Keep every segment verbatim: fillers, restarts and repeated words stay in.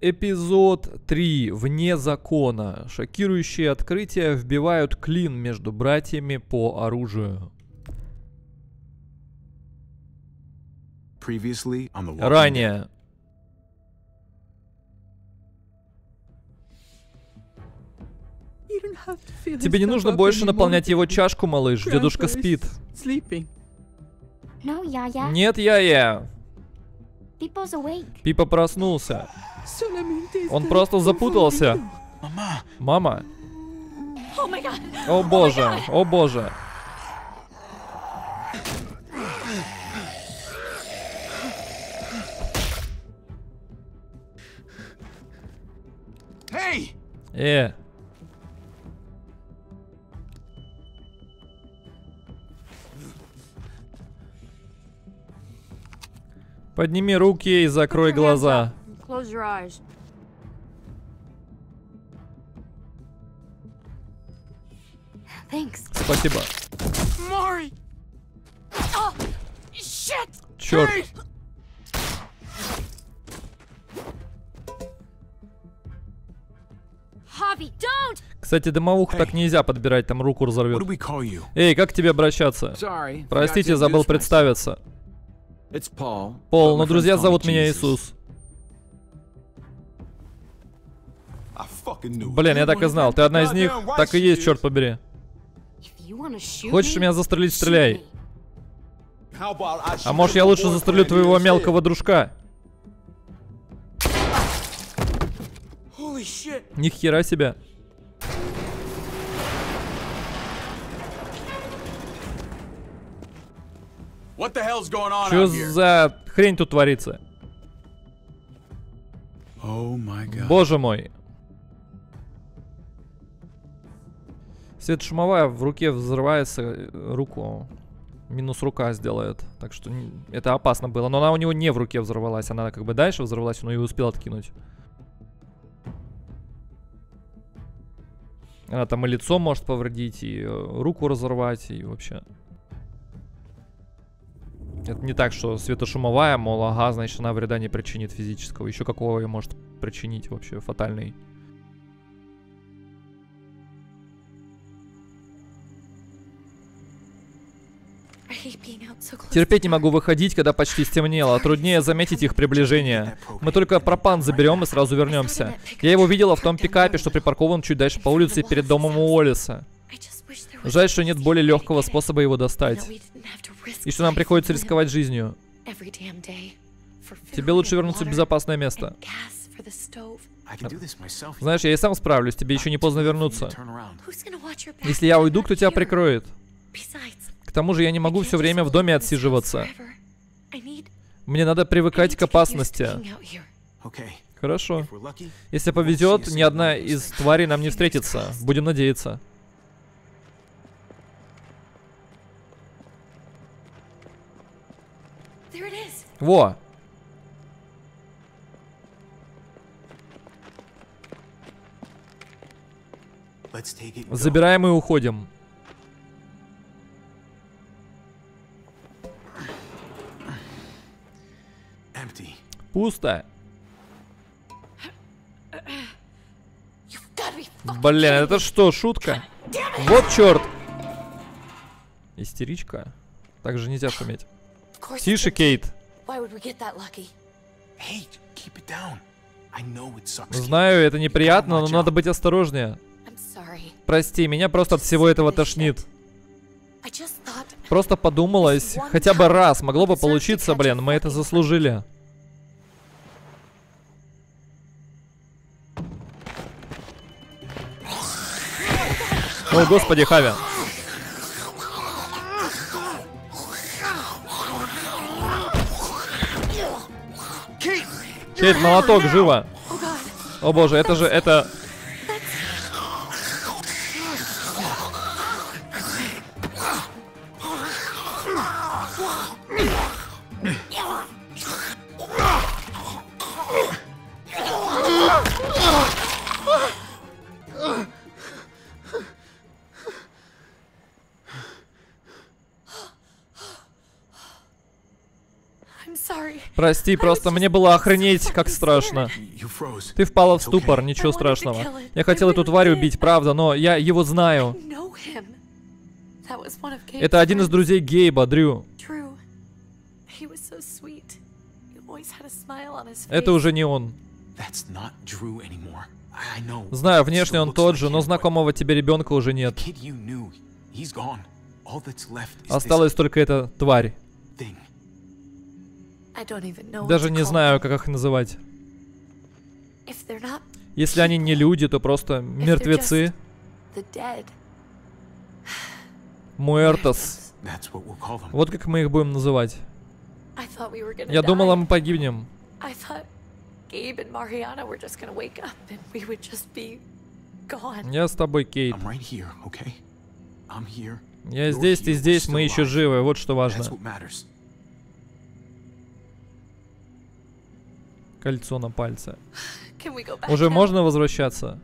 Эпизод три. Вне закона. Шокирующие открытия вбивают клин между братьями по оружию. Ранее. Тебе не нужно больше наполнять его чашку, малыш. Дедушка спит. Нет, я-я. Пипа проснулся. Он просто запутался. Мама. О боже, о боже. Э. Подними руки и закрой глаза. Спасибо. Черт. Кстати, домовуху так нельзя подбирать, там руку разорвет. Эй, как к тебе обращаться? Простите, забыл представиться. Пол, но друзья зовут меня Иисус. Блин, я так и знал. Ты одна из них? Так и есть, черт побери. Хочешь меня застрелить, стреляй. А может, я лучше застрелю твоего мелкого дружка? Ни хера себе. Что за хрень тут творится? Oh, боже мой. Светошумовая в руке взрывается, руку минус рука сделает. Так что это опасно было. Но она у него не в руке взорвалась. Она как бы дальше взорвалась, но ее успел откинуть. Она там и лицо может повредить, и руку разорвать, и вообще... Это не так, что светошумовая, мол, ага, значит, она вреда не причинит физического. Еще какого ее может причинить вообще фатальный. Терпеть не могу выходить, когда почти стемнело. Труднее заметить их приближение. Мы только пропан заберем и сразу вернемся. Я его видела в том пикапе, что припаркован чуть дальше по улице перед домом Уоллеса. Жаль, что нет более легкого способа его достать. И что нам приходится рисковать жизнью. Тебе лучше вернуться в безопасное место. Знаешь, я и сам справлюсь, тебе еще не поздно вернуться. Если я уйду, кто тебя прикроет? К тому же я не могу все время в доме отсиживаться. Мне надо привыкать к опасности. Хорошо. Если повезет, ни одна из тварей нам не встретится. Будем надеяться. Во! Забираем и уходим. Пусто. Блин, это что, шутка? Вот черт! Истеричка. Так же нельзя шуметь. Тише, Кейт. Знаю, это неприятно, но надо быть осторожнее. Прости, меня просто от всего этого тошнит. Просто подумалось, хотя бы раз могло бы получиться, блин, мы это заслужили. О, господи, Хави. Кейт, молоток, живо! О боже, это же, это... Прости, просто мне было охренеть, как страшно. Ты впала в ступор, ничего страшного. Я хотел эту тварь убить, правда, но я его знаю. Это один из друзей Гейба, Дрю. Это уже не он. Знаю, внешне он тот же, но знакомого тебе ребенка уже нет. Осталась только эта тварь. Даже не знаю, как их называть. Если они не люди, то просто мертвецы. Муэртос. Вот как мы их будем называть. Я думала, мы погибнем. Я с тобой, Кейт. Я здесь, ты здесь, мы еще живы. Вот что важно. Кольцо на пальце. Уже можно возвращаться?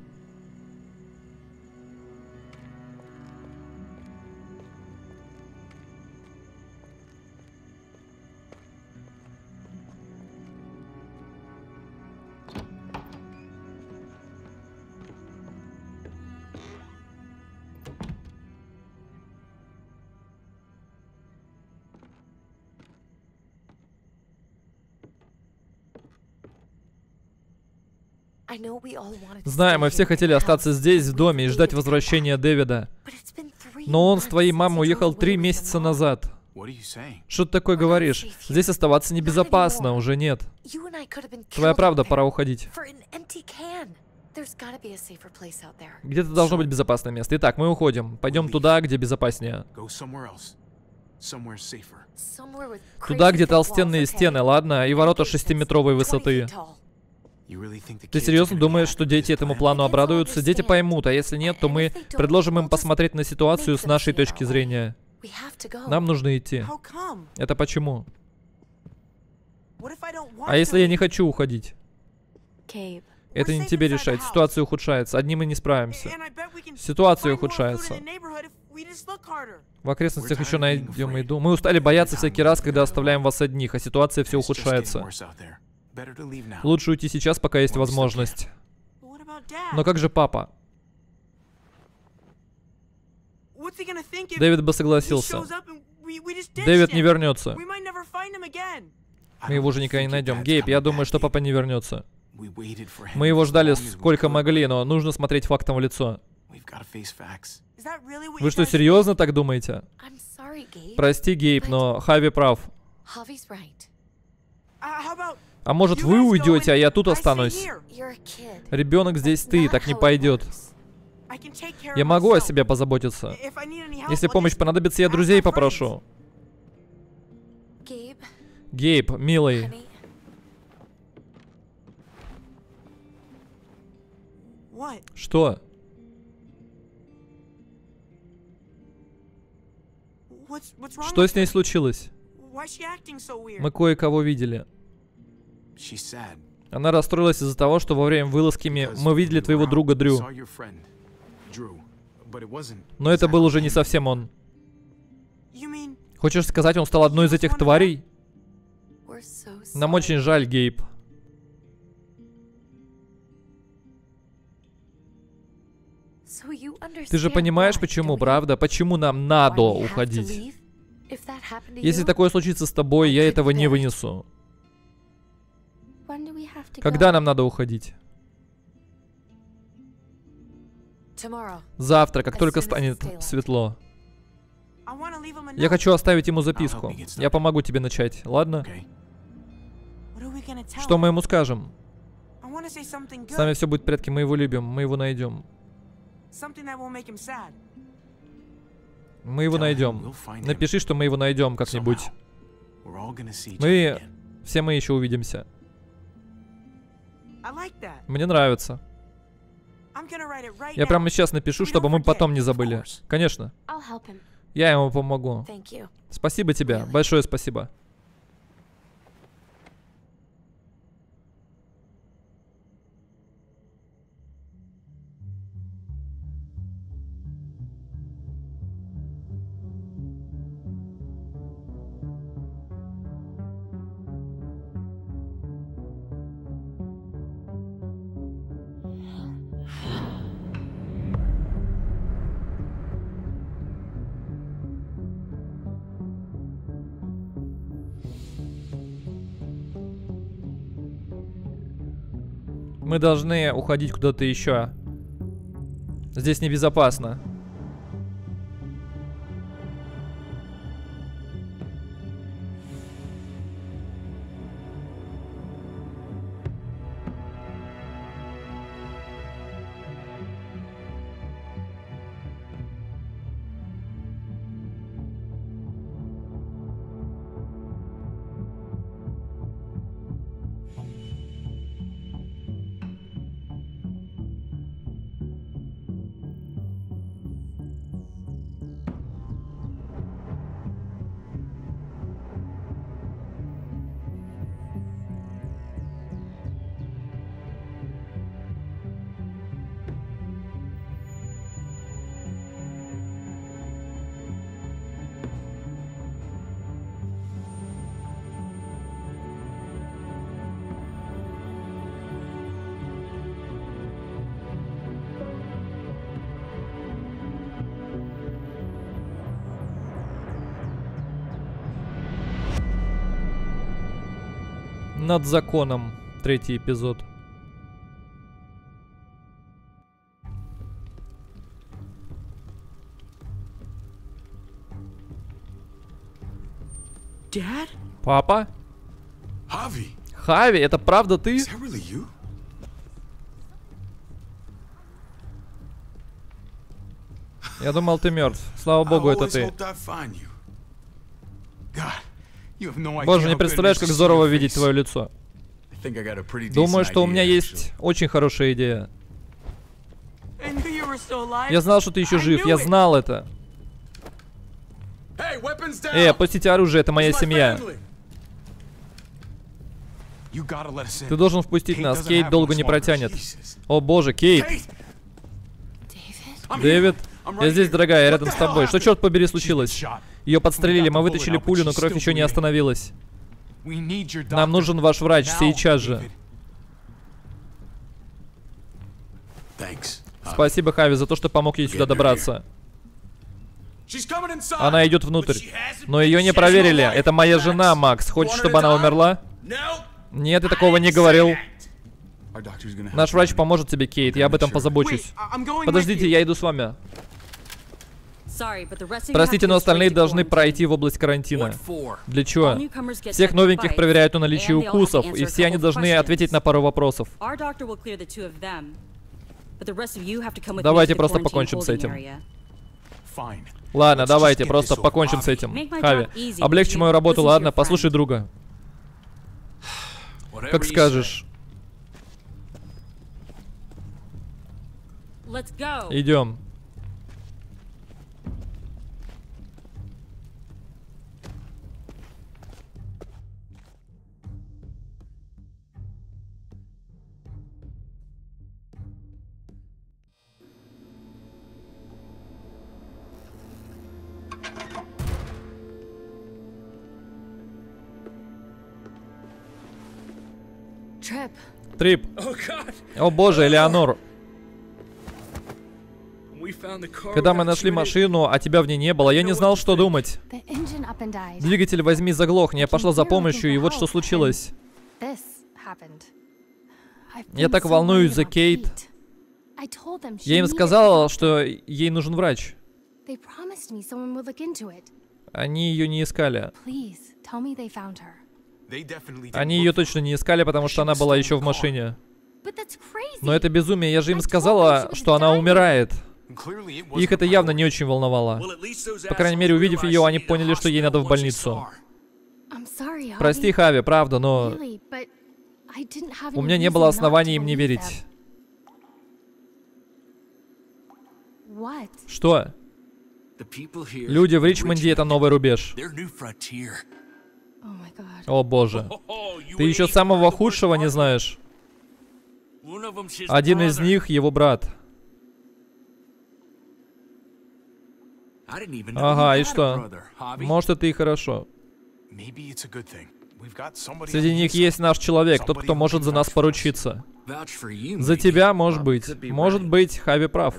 Знаю, мы все хотели остаться здесь, в доме, и ждать возвращения Дэвида. Но он с твоей мамой уехал три месяца назад. Что ты такое говоришь? Здесь оставаться небезопасно, уже нет. Твоя правда, пора уходить. Где-то должно быть безопасное место. Итак, мы уходим. Пойдем туда, где безопаснее. Туда, где толстенные стены, ладно? И ворота шестиметровой высоты. Ты серьезно думаешь, что дети этому плану обрадуются? Дети поймут, а если нет, то мы предложим им посмотреть на ситуацию с нашей точки зрения. Нам нужно идти. Это почему? А если я не хочу уходить? Это не тебе решать. Ситуация ухудшается. Одни мы не справимся. Ситуация ухудшается. В окрестностях еще найдем еду. Мы устали бояться всякий раз, когда оставляем вас одних, а ситуация все ухудшается. Лучше уйти сейчас, пока есть возможность. Но как же папа? Дэвид бы согласился. Дэвид не вернется. Мы его уже никогда не найдем. Гейб, я думаю, что папа не вернется. Мы его ждали сколько могли, но нужно смотреть фактом в лицо. Вы что, серьезно так думаете? Прости, Гейб, но Хави прав. А может, вы уйдете, а я тут останусь? Ребенок здесь ты, так не пойдет. Я могу о себе позаботиться. Если помощь понадобится, я друзей попрошу. Гейб, милый. Что? Что с ней случилось? Мы кое-кого видели. Она расстроилась из-за того, что во время вылазки мы видели твоего друга Дрю. Но это был уже не совсем он. Хочешь сказать, он стал одной из этих тварей? Нам очень жаль, Гейб. Ты же понимаешь, почему, правда? Почему нам надо уходить? Если такое случится с тобой, я этого не вынесу. Когда нам надо уходить? Завтра, как только станет светло. Я хочу оставить ему записку. Я помогу тебе начать, ладно? Что мы ему скажем? С нами все будет в порядке, мы его любим, мы его найдем. Мы его найдем. Напиши, что мы его найдем как-нибудь. Мы... Все мы еще увидимся. Мне нравится. Я прямо сейчас напишу, чтобы мы потом не забыли. Конечно. Я ему помогу. Спасибо тебе. Большое спасибо. Мы должны уходить куда-то еще. Здесь небезопасно. Над законом. Третий эпизод. Папа? Хави? Хави, это правда ты? Я думал, ты мертв. Слава богу, это ты. Боже, не представляешь, как здорово видеть твое лицо. Думаю, что у меня есть очень хорошая идея. Я знал, что ты еще жив. Я знал это. Эй, опустите оружие, это моя семья. Ты должен впустить нас. Кейт долго не протянет. О боже, Кейт. Дэвид, я здесь, дорогая, я рядом с тобой. Что, черт побери, случилось? Ее подстрелили, мы вытащили пулю, но кровь еще не остановилась. Нам нужен ваш врач сейчас же. Спасибо, Хави, за то, что помог ей сюда добраться. Она идет внутрь. Но ее не проверили. Это моя жена, Макс. Хочешь, чтобы она умерла? Нет, я такого не говорил. Наш врач поможет тебе, Кейт. Я об этом позабочусь. Подождите, я иду с вами. Простите, но остальные должны пройти в область карантина. Для чего? Всех новеньких проверяют на наличие укусов, и все они должны ответить на пару вопросов. Давайте просто покончим с этим. Ладно, давайте просто покончим с этим. Хави, облегчи мою работу, ладно? Послушай друга. Как скажешь. Идем. Трип. О боже, Элеонор. Когда мы нашли машину, а тебя в ней не было, я не знал, что думать. Двигатель возьми заглохни, я пошла за помощью, и вот что случилось. Я так волнуюсь за Кейт. Я им сказал, что ей нужен врач. Они ее не искали. Они ее точно не искали, потому что она была еще в машине. Но это безумие, я же им сказала, что она умирает. Их это явно не очень волновало. По крайней мере, увидев ее, они поняли, что ей надо в больницу. Прости, Хави, правда, но... У меня не было оснований им не верить. Что? Люди в Ричмонде — это новый рубеж. О боже. Ты еще самого худшего не знаешь? Один из них — его брат. Ага, и что? Может, это и хорошо. Среди них есть наш человек, тот, кто может за нас поручиться. За тебя, может быть. Может быть, Хави прав.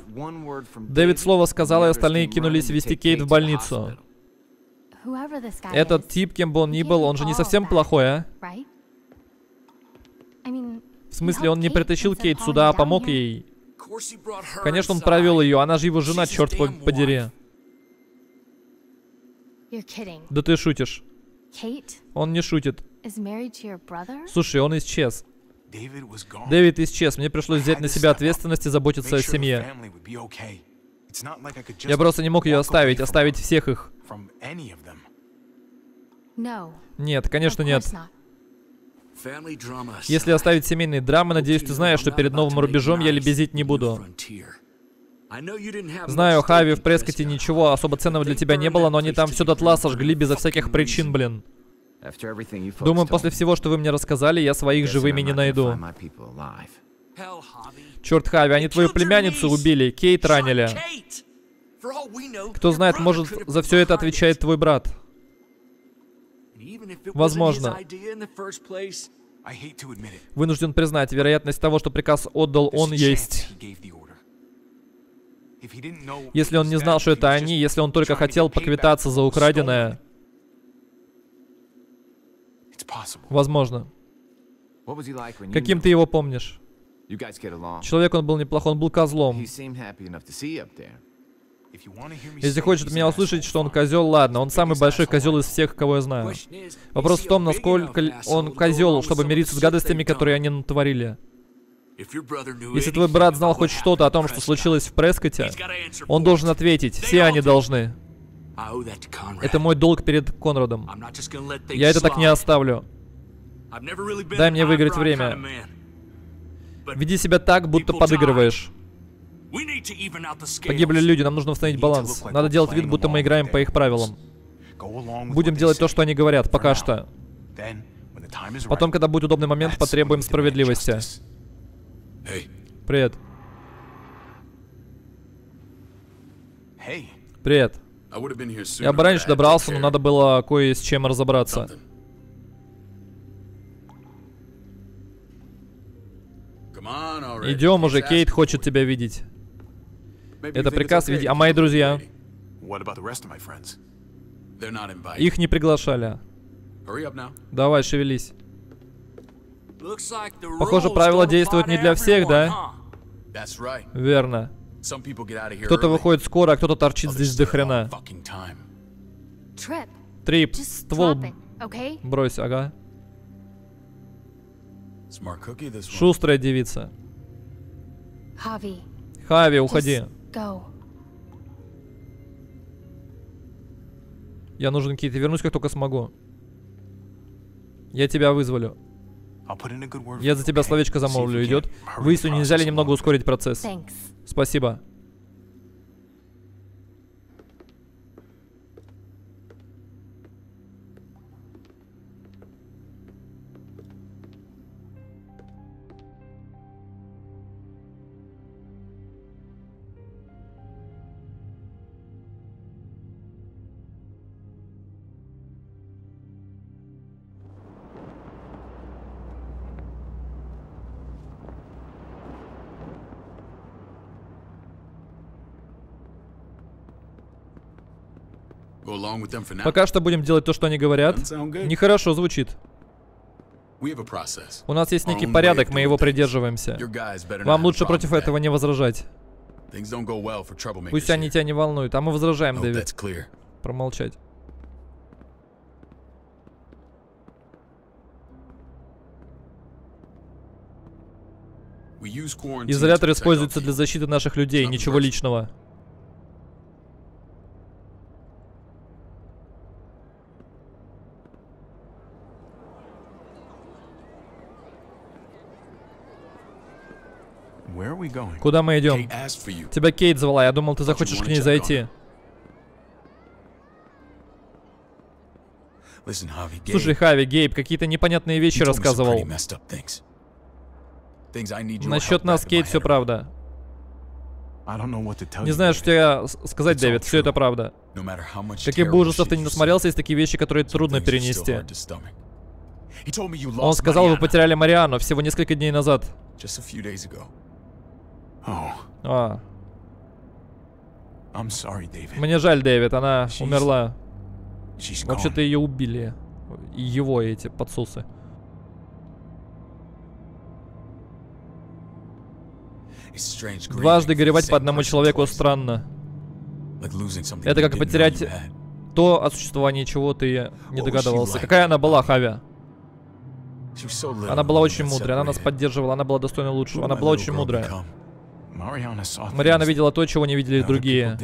Дэвид слово сказал, и остальные кинулись вести Кейт в больницу. Этот тип, кем бы он ни был, он же не совсем плохой, а? В смысле, он не притащил Кейт сюда, а помог ей? Конечно, он провел ее, она же его жена, черт подери. Да ты шутишь. Он не шутит. Слушай, он исчез. Дэвид исчез, мне пришлось взять на себя ответственность и заботиться о семье. Я просто не мог ее оставить, оставить всех их. Нет, конечно нет. Если оставить семейные драмы, надеюсь, ты знаешь, что перед новым рубежом я лебезить не буду. Знаю, Хави, в Прескоте ничего особо ценного для тебя не было, но они там все дотла сожгли безо всяких причин, блин. Думаю, после всего, что вы мне рассказали, я своих живыми не найду. Черт, Хави, они твою племянницу убили, Кейт ранили. Кто знает, может, за все это отвечает твой брат. Возможно. Вынужден признать, вероятность того, что приказ отдал он, есть. Если он не знал, что это они, если он только хотел поквитаться за украденное... Возможно. Каким ты его помнишь? Человек он был неплохой, он был козлом. Если хочет меня услышать, что он козел, ладно, он самый большой козел из всех, кого я знаю. Вопрос в том, насколько он козел, чтобы мириться с гадостями, которые они натворили. Если твой брат знал хоть что-то о том, что случилось в Прескоте, он должен ответить, все они должны. Это мой долг перед Конрадом. Я это так не оставлю. Дай мне выиграть время. Веди себя так, будто подыгрываешь. Погибли люди, нам нужно восстановить баланс. Надо делать вид, будто мы играем по их правилам. Будем делать то, что они говорят, пока что. Потом, когда будет удобный момент, потребуем справедливости. Привет. Привет. Я бы раньше добрался, но надо было кое с чем разобраться. Идем уже, Кейт хочет тебя видеть. Это приказ видеть. А мои друзья? Их не приглашали. Давай, шевелись. Похоже, правила действуют не для всех, да? Верно. Кто-то выходит скоро, а кто-то торчит здесь до хрена. Трип, ствол брось, ага. Шустрая девица. Хави, уходи. Я нужен Кейт, вернусь, как только смогу. Я тебя вызволю. Я за тебя словечко замолвлю, идет? Выясню, нельзя ли немного ускорить процесс. Спасибо. Пока что будем делать то, что они говорят. Нехорошо звучит. У нас есть некий порядок, мы его придерживаемся. Вам лучше против этого не возражать. Пусть они тебя не волнуют, а мы возражаем, Дэвид. Промолчать. Изолятор используется для защиты наших людей, ничего личного. Куда мы идем? Тебя Кейт звала, я думал, ты захочешь к ней зайти. Слушай, Хави, Гейб какие-то непонятные вещи рассказывал. Насчет нас, Кейт, все правда. Не знаю, что тебе сказать, Дэвид, все это правда. Каких бы ужасов ты ни насмотрелся, есть такие вещи, которые трудно перенести. Он сказал, вы потеряли Марианну всего несколько дней назад. А. Мне жаль, Дэвид, она умерла. Вообще-то ее убили. Его эти подсусы. Дважды горевать по одному человеку странно. Это как потерять то, о существовании чего ты не догадывался. Какая она была, Хави? Она была очень мудрая, она нас поддерживала, она была достойна лучшего, она была очень мудрая. Мариана видела то, чего не видели другие.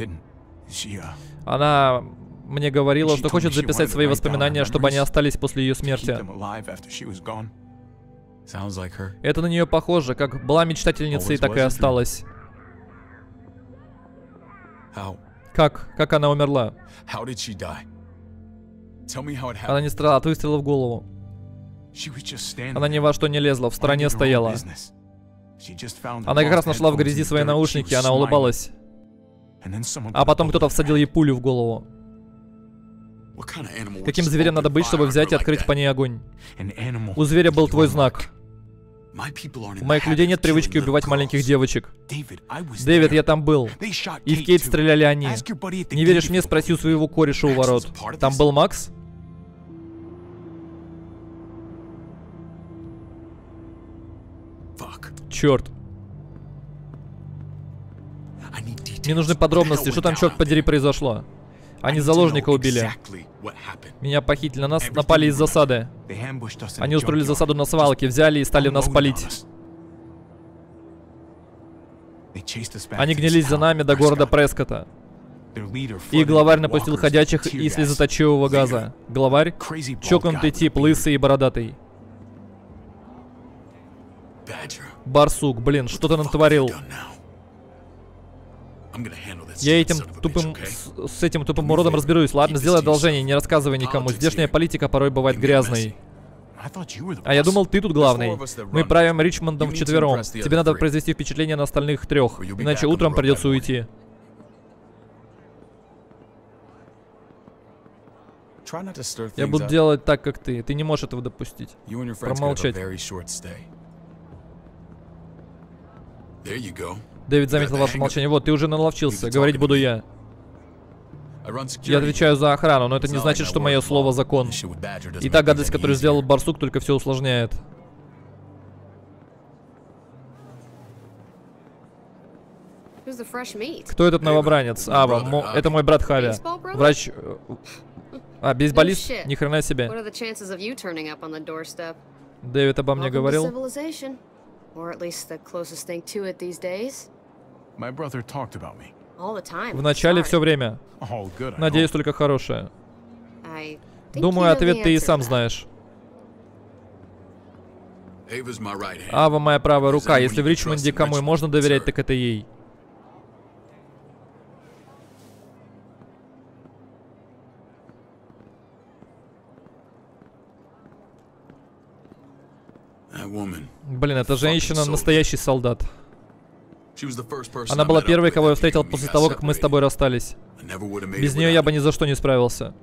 Она мне говорила, что хочет записать свои воспоминания, чтобы они остались после ее смерти. Это на нее похоже, как была мечтательницей, так и осталась. Как? Как она умерла? Она не страдала от выстрела в голову. Она ни во что не лезла, в стороне стояла. Она как раз нашла в грязи свои наушники, она улыбалась. А потом кто-то всадил ей пулю в голову. Каким зверем надо быть, чтобы взять и открыть по ней огонь? У зверя был твой знак. У моих людей нет привычки убивать маленьких девочек. Дэвид, я там был. И в Кейт стреляли они. Не веришь мне? Спроси у своего кореша у ворот. Там был Макс? Черт. Мне нужны подробности, что там, черт подери, произошло. Они заложника убили. Меня похитили, на нас напали из засады. Они устроили засаду на свалке, взяли и стали в нас палить. Они гнились за нами до города Прескота. Их главарь напустил ходячих и слезоточивого газа. Главарь? Чокнутый тип, лысый и бородатый. Барсук, блин, что ты натворил? Я этим тупым, с этим тупым уродом разберусь. Ладно, сделай одолжение, не рассказывай никому. Здешняя политика порой бывает грязной. А я думал, ты тут главный. Мы правим Ричмондом вчетвером. Тебе надо произвести впечатление на остальных трех, иначе утром придется уйти. Я буду делать так, как ты. Ты не можешь этого допустить. Промолчать. Дэвид заметил ваше молчание. Вот, ты уже наловчился. Говорить буду я. Я отвечаю за охрану, но это не значит, что мое слово закон. И та гадость, которую сделал Барсук, только все усложняет. Кто этот новобранец? А, это мой брат Хави. Врач... А, бейсболист? Ни хрена себе. Дэвид обо мне говорил. В начале все время. Надеюсь, только хорошее. Думаю, ответ ты и сам знаешь. Ава моя правая рука. Если в Ричмонде кому и можно доверять, так это ей. Блин, эта женщина настоящий солдат. Она была первой, кого я встретил после того, как мы с тобой расстались. Без нее я бы ни за что не справился.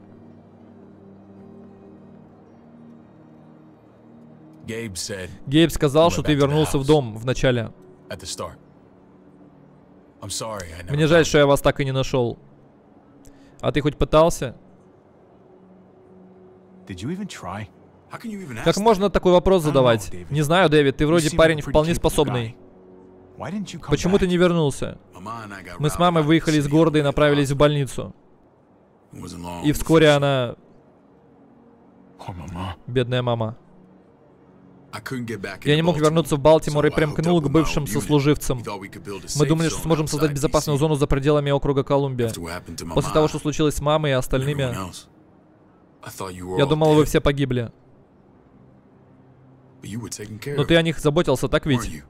Гейб сказал, что ты вернулся в дом в начале. Мне жаль, что я вас так и не нашел. А ты хоть пытался? Как можно такой вопрос задавать? Не знаю, Дэвид, ты вроде парень вполне способный. Почему ты не вернулся? Мы с мамой выехали из города и направились в больницу. И вскоре она... Бедная мама. Я не мог вернуться в Балтимор и примкнул к бывшим сослуживцам. Мы думали, что сможем создать безопасную зону за пределами округа Колумбия. После того, что случилось с мамой и остальными, я думал, вы все погибли. Но ты о них заботился, так ведь?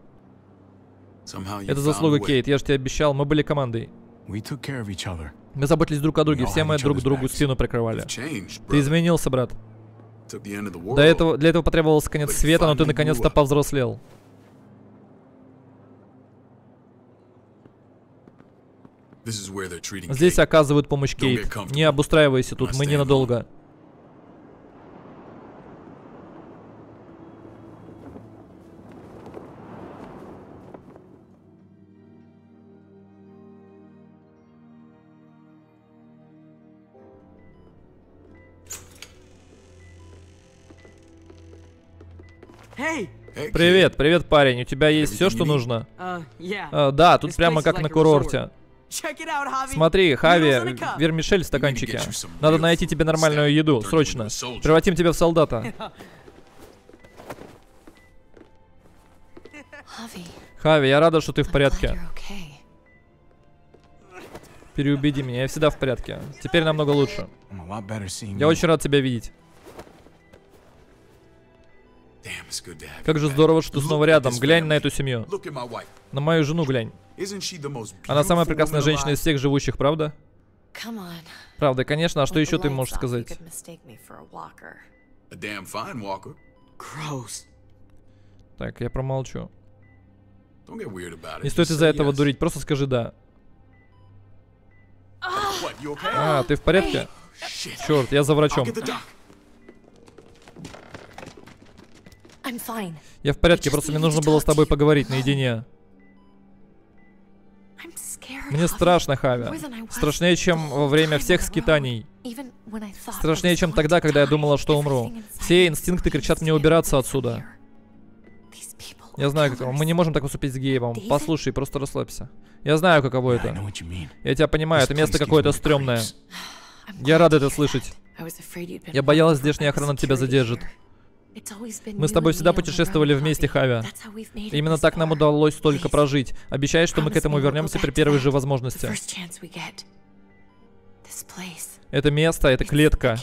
Это заслуга Кейт, я же тебе обещал, мы были командой. Мы заботились друг о друге, все мы друг другу спину прикрывали. Ты изменился, брат. До этого, для этого потребовался конец света, но ты наконец-то повзрослел. Здесь оказывают помощь Кейт. Не обустраивайся тут, мы ненадолго. Привет, привет, парень. У тебя есть все, что нужно? Uh, да, тут прямо как на курорте. Смотри, Хави, вермишель в стаканчике. Надо найти тебе нормальную еду, срочно. Превратим тебя в солдата. Хави, я рада, что ты в порядке. Переубеди меня, я всегда в порядке. Теперь намного лучше. Я очень рад тебя видеть. Как же здорово, что ты снова рядом. Глянь на эту семью. На мою жену глянь. Она самая прекрасная женщина из всех живущих, правда? Правда, конечно. А что еще ты можешь сказать? Так, я промолчу. Не стоит из-за этого дурить, просто скажи «да». А, ты в порядке? Черт, я за врачом. Я в порядке, просто мне нужно было с тобой поговорить наедине. Мне страшно, Хави. Страшнее, чем во время всех скитаний. Страшнее, чем тогда, когда я думала, что умру. Все инстинкты кричат мне убираться отсюда. Я знаю, как... мы не можем так поступить с Гейбом. Послушай, просто расслабься. Я знаю, каково это. Я тебя понимаю, это место какое-то стрёмное. Я рада это слышать. Я боялась, здешняя охрана тебя задержит. Мы с тобой всегда путешествовали вместе, Хави. Именно так нам удалось столько прожить. Обещай, что мы к этому вернемся при первой же возможности. Это место, это клетка.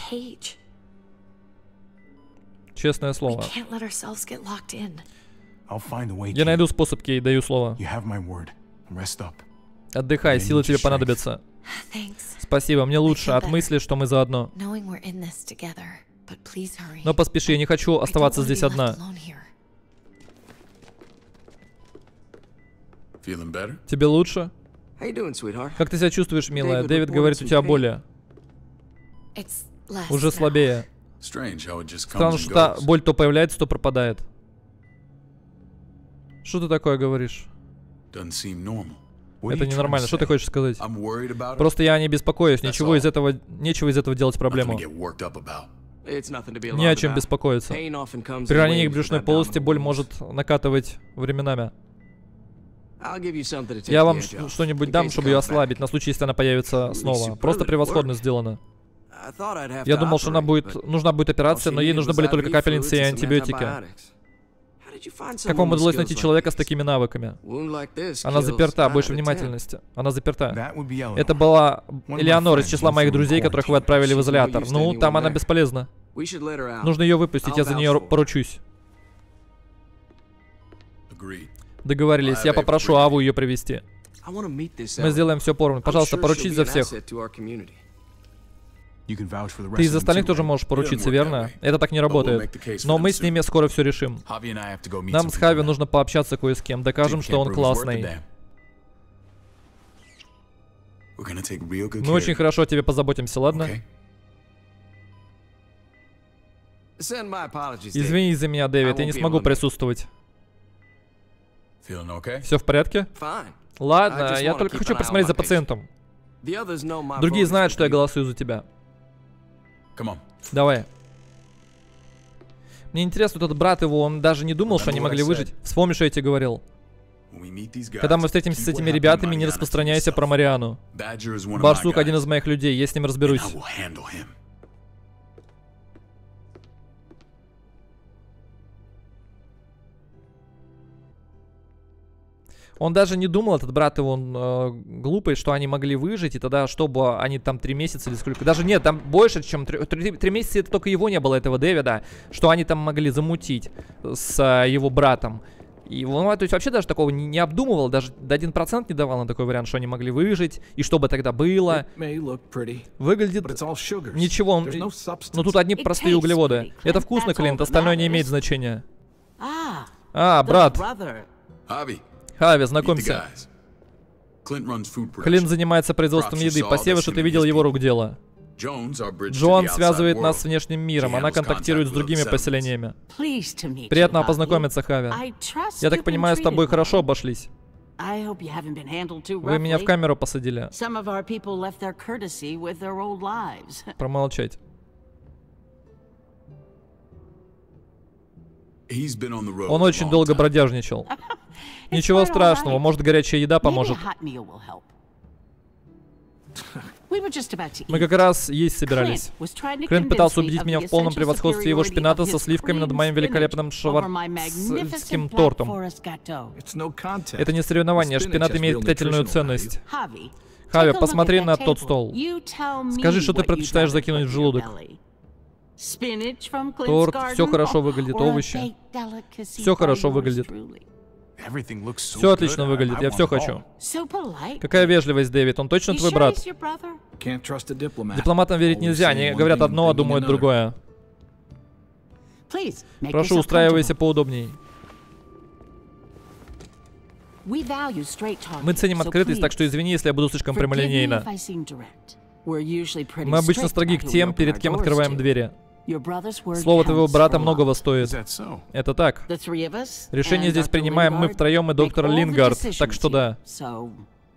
Честное слово. Я найду способ, Кей, даю слово. Отдыхай, силы тебе понадобятся. Спасибо, мне лучше от мысли, что мы заодно. Но поспеши, я не хочу оставаться здесь одна. Тебе лучше? Как ты себя чувствуешь, милая? Дэвид говорит, у тебя боли. Уже слабее. Странно, что боль то появляется, то пропадает. Что ты такое говоришь? Это ненормально. Что ты хочешь сказать? Просто я не беспокоюсь. Ничего из этого... Нечего из этого делать проблему. Не о чем беспокоиться. При ранении брюшной полости боль может накатывать временами. Я вам что-нибудь дам, чтобы ее ослабить, на случай, если она появится снова. Просто превосходно сделано. Я думал, что она будет... нужна будет операция, но ей нужны были только капельницы и антибиотики. Как вам удалось найти человека с такими навыками? Она заперта, больше внимательности. Она заперта. Это была Элеонора из числа моих друзей, которых вы отправили в изолятор. Ну, там она бесполезна. Нужно ее выпустить, я за нее поручусь. Договорились, я попрошу Аву ее привести. Мы сделаем все поровну. Пожалуйста, поручись за всех. Ты из остальных тоже можешь поручиться, верно? Это так не работает. Но мы с ними скоро все решим. Нам с Хави нужно пообщаться кое с кем. Докажем, что он классный. Мы очень хорошо о тебе позаботимся, ладно? Извини за меня, Дэвид, я не смогу присутствовать. Все в порядке? Ладно, я только хочу посмотреть за пациентом. Другие знают, что я голосую за тебя. Давай. Мне интересно, вот этот брат его, он даже не думал, что они могли выжить. Вспомни, что я тебе говорил. Когда мы встретимся с этими ребятами, не распространяйся про Мариану. Барсук один из моих людей, я с ним разберусь. Он даже не думал, этот брат его, он э, глупый, что они могли выжить, и тогда, чтобы они там три месяца или сколько... Даже нет, там больше, чем три месяца, это только его не было, этого Дэвида, что они там могли замутить с э, его братом. И он, ну, то есть, вообще даже такого не, не обдумывал, даже до один процент не давал на такой вариант, что они могли выжить, и что бы тогда было. Выглядит... Ничего, он... но тут одни простые углеводы. Это вкусно, Клинт, остальное не имеет значения. А, брат. Хави, знакомься. Клинт занимается производством еды. Посевы, что ты видел его рук дело. Джоан связывает нас с внешним миром. Она контактирует с другими поселениями. Приятно познакомиться, Хави. Я так понимаю, с тобой хорошо обошлись. Вы меня в камеру посадили. Промолчать. Он очень долго бродяжничал. Ничего страшного, может, горячая еда поможет. Мы как раз есть собирались. Клинт пытался убедить меня в полном превосходстве его шпината со сливками над моим великолепным шварцским тортом. Это не соревнование, шпинат имеет питательную ценность. Хави, посмотри на тот стол. Скажи, что ты предпочитаешь закинуть в желудок. Торт, все хорошо выглядит, овощи. Все хорошо выглядит. Все отлично выглядит, я все хочу. Какая вежливость, Дэвид, он точно твой брат? Дипломатам верить нельзя, они говорят одно, а думают другое. Прошу, устраивайся поудобней. Мы ценим открытость, так что извини, если я буду слишком прямолинейна. Мы обычно строги к тем, перед кем открываем двери. Слово твоего брата многого стоит. Это так. Решение здесь принимаем мы втроем и доктор Лингард, так что да.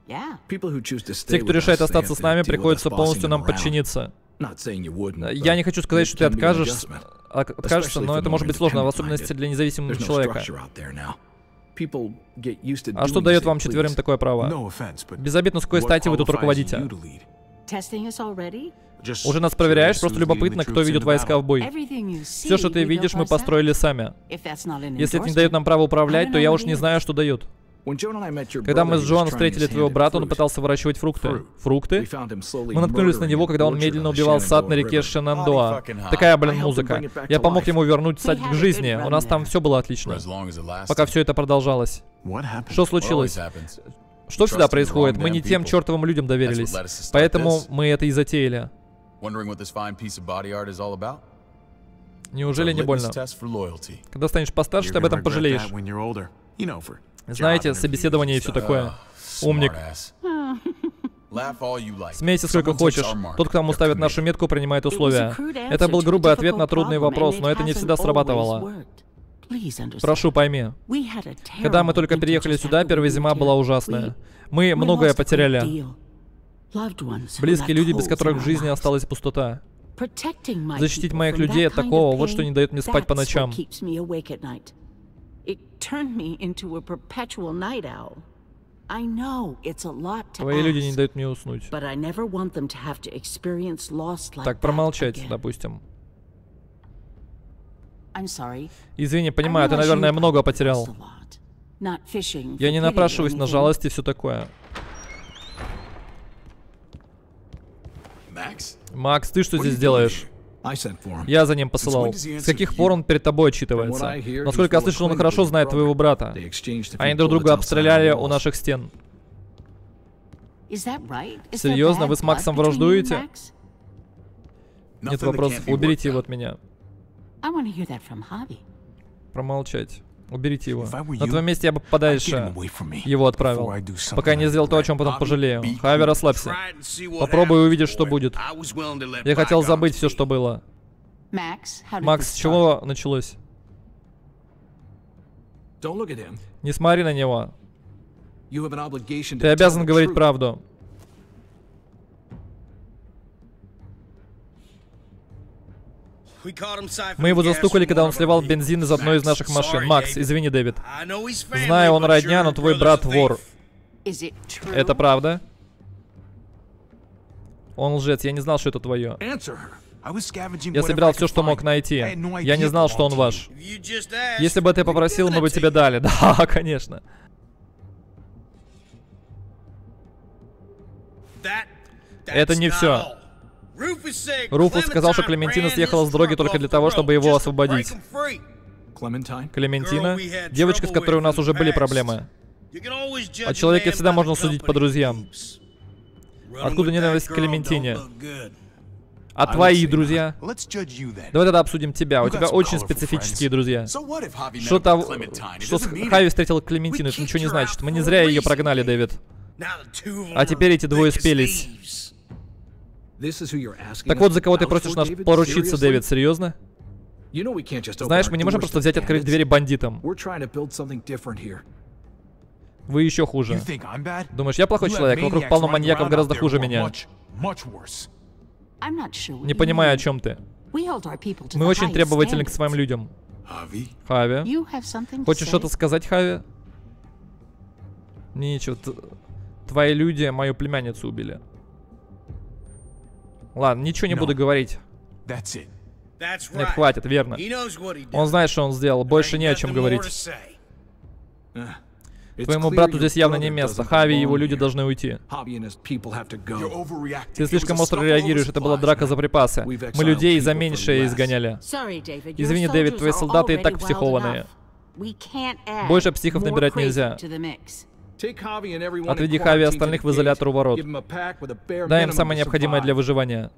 Те, кто решает остаться с нами, приходится полностью нам подчиниться. Я не хочу сказать, что ты откажешь, откажешься, но это может быть сложно, в особенности для независимого человека. А что дает вам четверым такое право? Без обид, но с какой стати вы тут руководите? Уже нас проверяешь, просто любопытно, кто ведет войска в бой. Все, что ты видишь, мы построили сами. Если это не дает нам право управлять, то я уж не знаю, что дает. Когда мы с Джоан встретили твоего брата, он пытался выращивать фрукты. Фрукты? Мы наткнулись на него, когда он медленно убивал сад на реке Шенандоа. Такая, блин, музыка. Я помог ему вернуть сад к жизни. У нас там все было отлично. Пока все это продолжалось. Что случилось? Что всегда происходит? Мы не тем чертовым людям доверились. Поэтому мы это и затеяли. Неужели не больно? Когда станешь постарше, ты об этом пожалеешь. Знаете, собеседование и все такое. Умник. Смейся сколько хочешь. Тот, кто нам уставит нашу метку, принимает условия. Это был грубый ответ на трудный вопрос, но это не всегда срабатывало. Прошу, пойми. Когда мы только переехали сюда, первая зима была ужасная. Мы многое потеряли. Близкие люди, без которых в жизни осталась пустота. Защитить моих людей от такого, вот что не дает мне спать по ночам. Твои люди не дают мне уснуть. Так, промолчать, допустим. Извини, понимаю, ты, наверное, много потерял. Я не напрашиваюсь на жалость и все такое. Макс, ты что здесь делаешь? Я за ним посылал. С каких пор он перед тобой отчитывается? Насколько я слышал, он хорошо знает твоего брата. Они друг друга обстреляли у наших стен. Серьезно, вы с Максом враждуете? Нет вопросов, уберите его от меня. Промолчать. Уберите его. На твоем месте я бы подальше его отправил, пока я не сделал то, о чем потом пожалею. Хави, расслабься. Попробуй увидеть, что будет. Я хотел забыть все, что было. Макс, с чего началось? Не смотри на него. Ты обязан говорить правду. Мы его застукали, когда он сливал бензин из одной из наших машин. Макс, извини, Дэвид. Знаю, он родня, но твой брат вор. Это правда? Он лжец. Я не знал, что это твое. Я собирал все, что мог найти. Я не знал, что он ваш. Если бы ты попросил, мы бы тебе дали. Да, конечно. Это не все. Руфус сказал, что Клементина съехала с дороги только для того, чтобы его освободить. Клементина? Девочка, с которой у нас уже были проблемы. О человеке всегда можно судить по друзьям. Откуда ненависть к Клементине? А твои друзья? Давай тогда обсудим тебя. У тебя очень специфические друзья. Что того, что Хави встретил Клементину, это ничего не значит. Мы не зря ее прогнали, Дэвид. А теперь эти двое спелись. Так вот, за кого ты просишь нас поручиться, Дэвид, серьезно? Знаешь, мы не можем просто взять и открыть двери бандитам. Вы еще хуже. Думаешь, я плохой человек? Вокруг полно маньяков гораздо хуже меня. Не понимаю, о чем ты. Мы очень требовательны к своим людям. Хави. Хочешь что-то сказать, Хави? Ничего. Твои люди мою племянницу убили. Ладно, ничего не буду говорить. Нет, хватит, верно. Он знает, что он сделал. Больше не о чем говорить. Твоему брату здесь явно не место. Хави и его люди должны уйти. Ты слишком остро реагируешь. Это была драка за припасы. Мы людей за меньшее изгоняли. Извини, Дэвид, твои солдаты и так психованные. Больше психов набирать нельзя. Отведи Хави и остальных в изолятор у ворот. Дай им самое необходимое для выживания.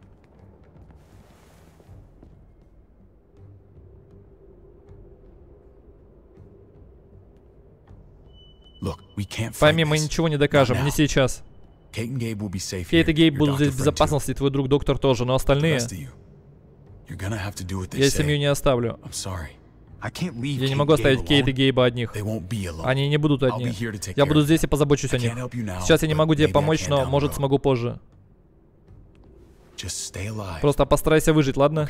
Пойми, мы ничего не докажем, не сейчас. Кейт и Гейб будут здесь в безопасности, твой друг доктор тоже, но остальные... Я семью не оставлю. Я не могу оставить Кейт и Гейба одних. Они не будут одни. Я буду здесь и позабочусь о них. Сейчас я не могу тебе помочь, но, может, смогу позже. Просто постарайся выжить, ладно?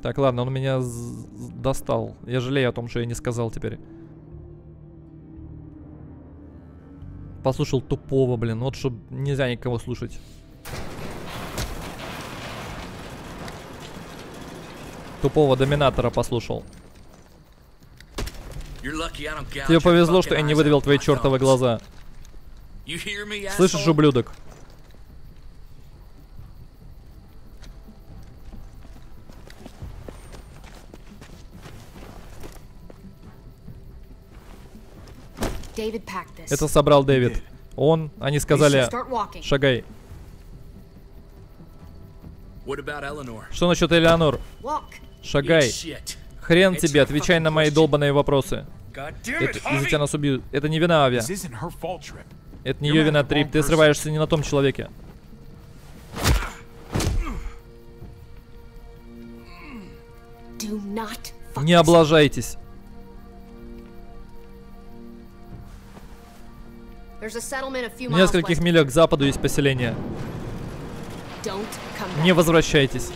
Так, ладно, он меня достал. Я жалею о том, что я не сказал теперь. Послушал тупого, блин. Вот что нельзя никого слушать. Тупого доминатора послушал. Тебе повезло, что я не выдавил твои чертовы глаза. Слышишь, ублюдок? Это собрал Дэвид. Он, они сказали, шагай. Что насчет Элеонор? Шагай. Хрен тебе, отвечай на мои долбаные вопросы. Из-за тебя нас убьют. Это не вина Ави. Это не ее вина, Трип. Ты срываешься не на том человеке. Не облажайтесь. В нескольких милях к западу есть поселение. Не возвращайтесь.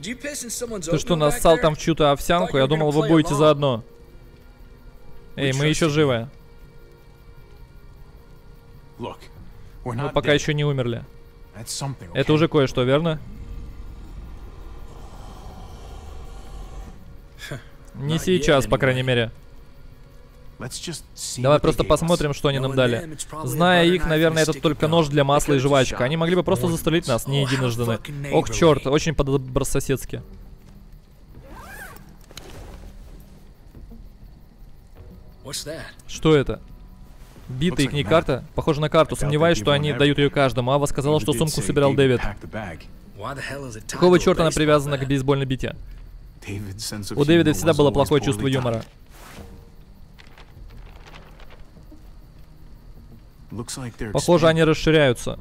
Ты что, нассал там в чью-то овсянку? Я думал, вы будете заодно. Эй, мы еще живы. Мы пока еще не умерли. Это уже кое-что, верно? Не сейчас, по крайней мере. Давай просто посмотрим, что они нам дали. Зная их, наверное, это только нож для масла и жвачка. Они могли бы просто застрелить нас, не единожды. Ох, черт, очень по-добрососедски. Что это? Бита их не карта. Похоже на карту. Сомневаюсь, что они дают ее каждому. Ава сказала, что сумку собирал Дэвид. Какого черта она привязана к бейсбольной бите? У Дэвида всегда было плохое чувство юмора. Похоже, они расширяются.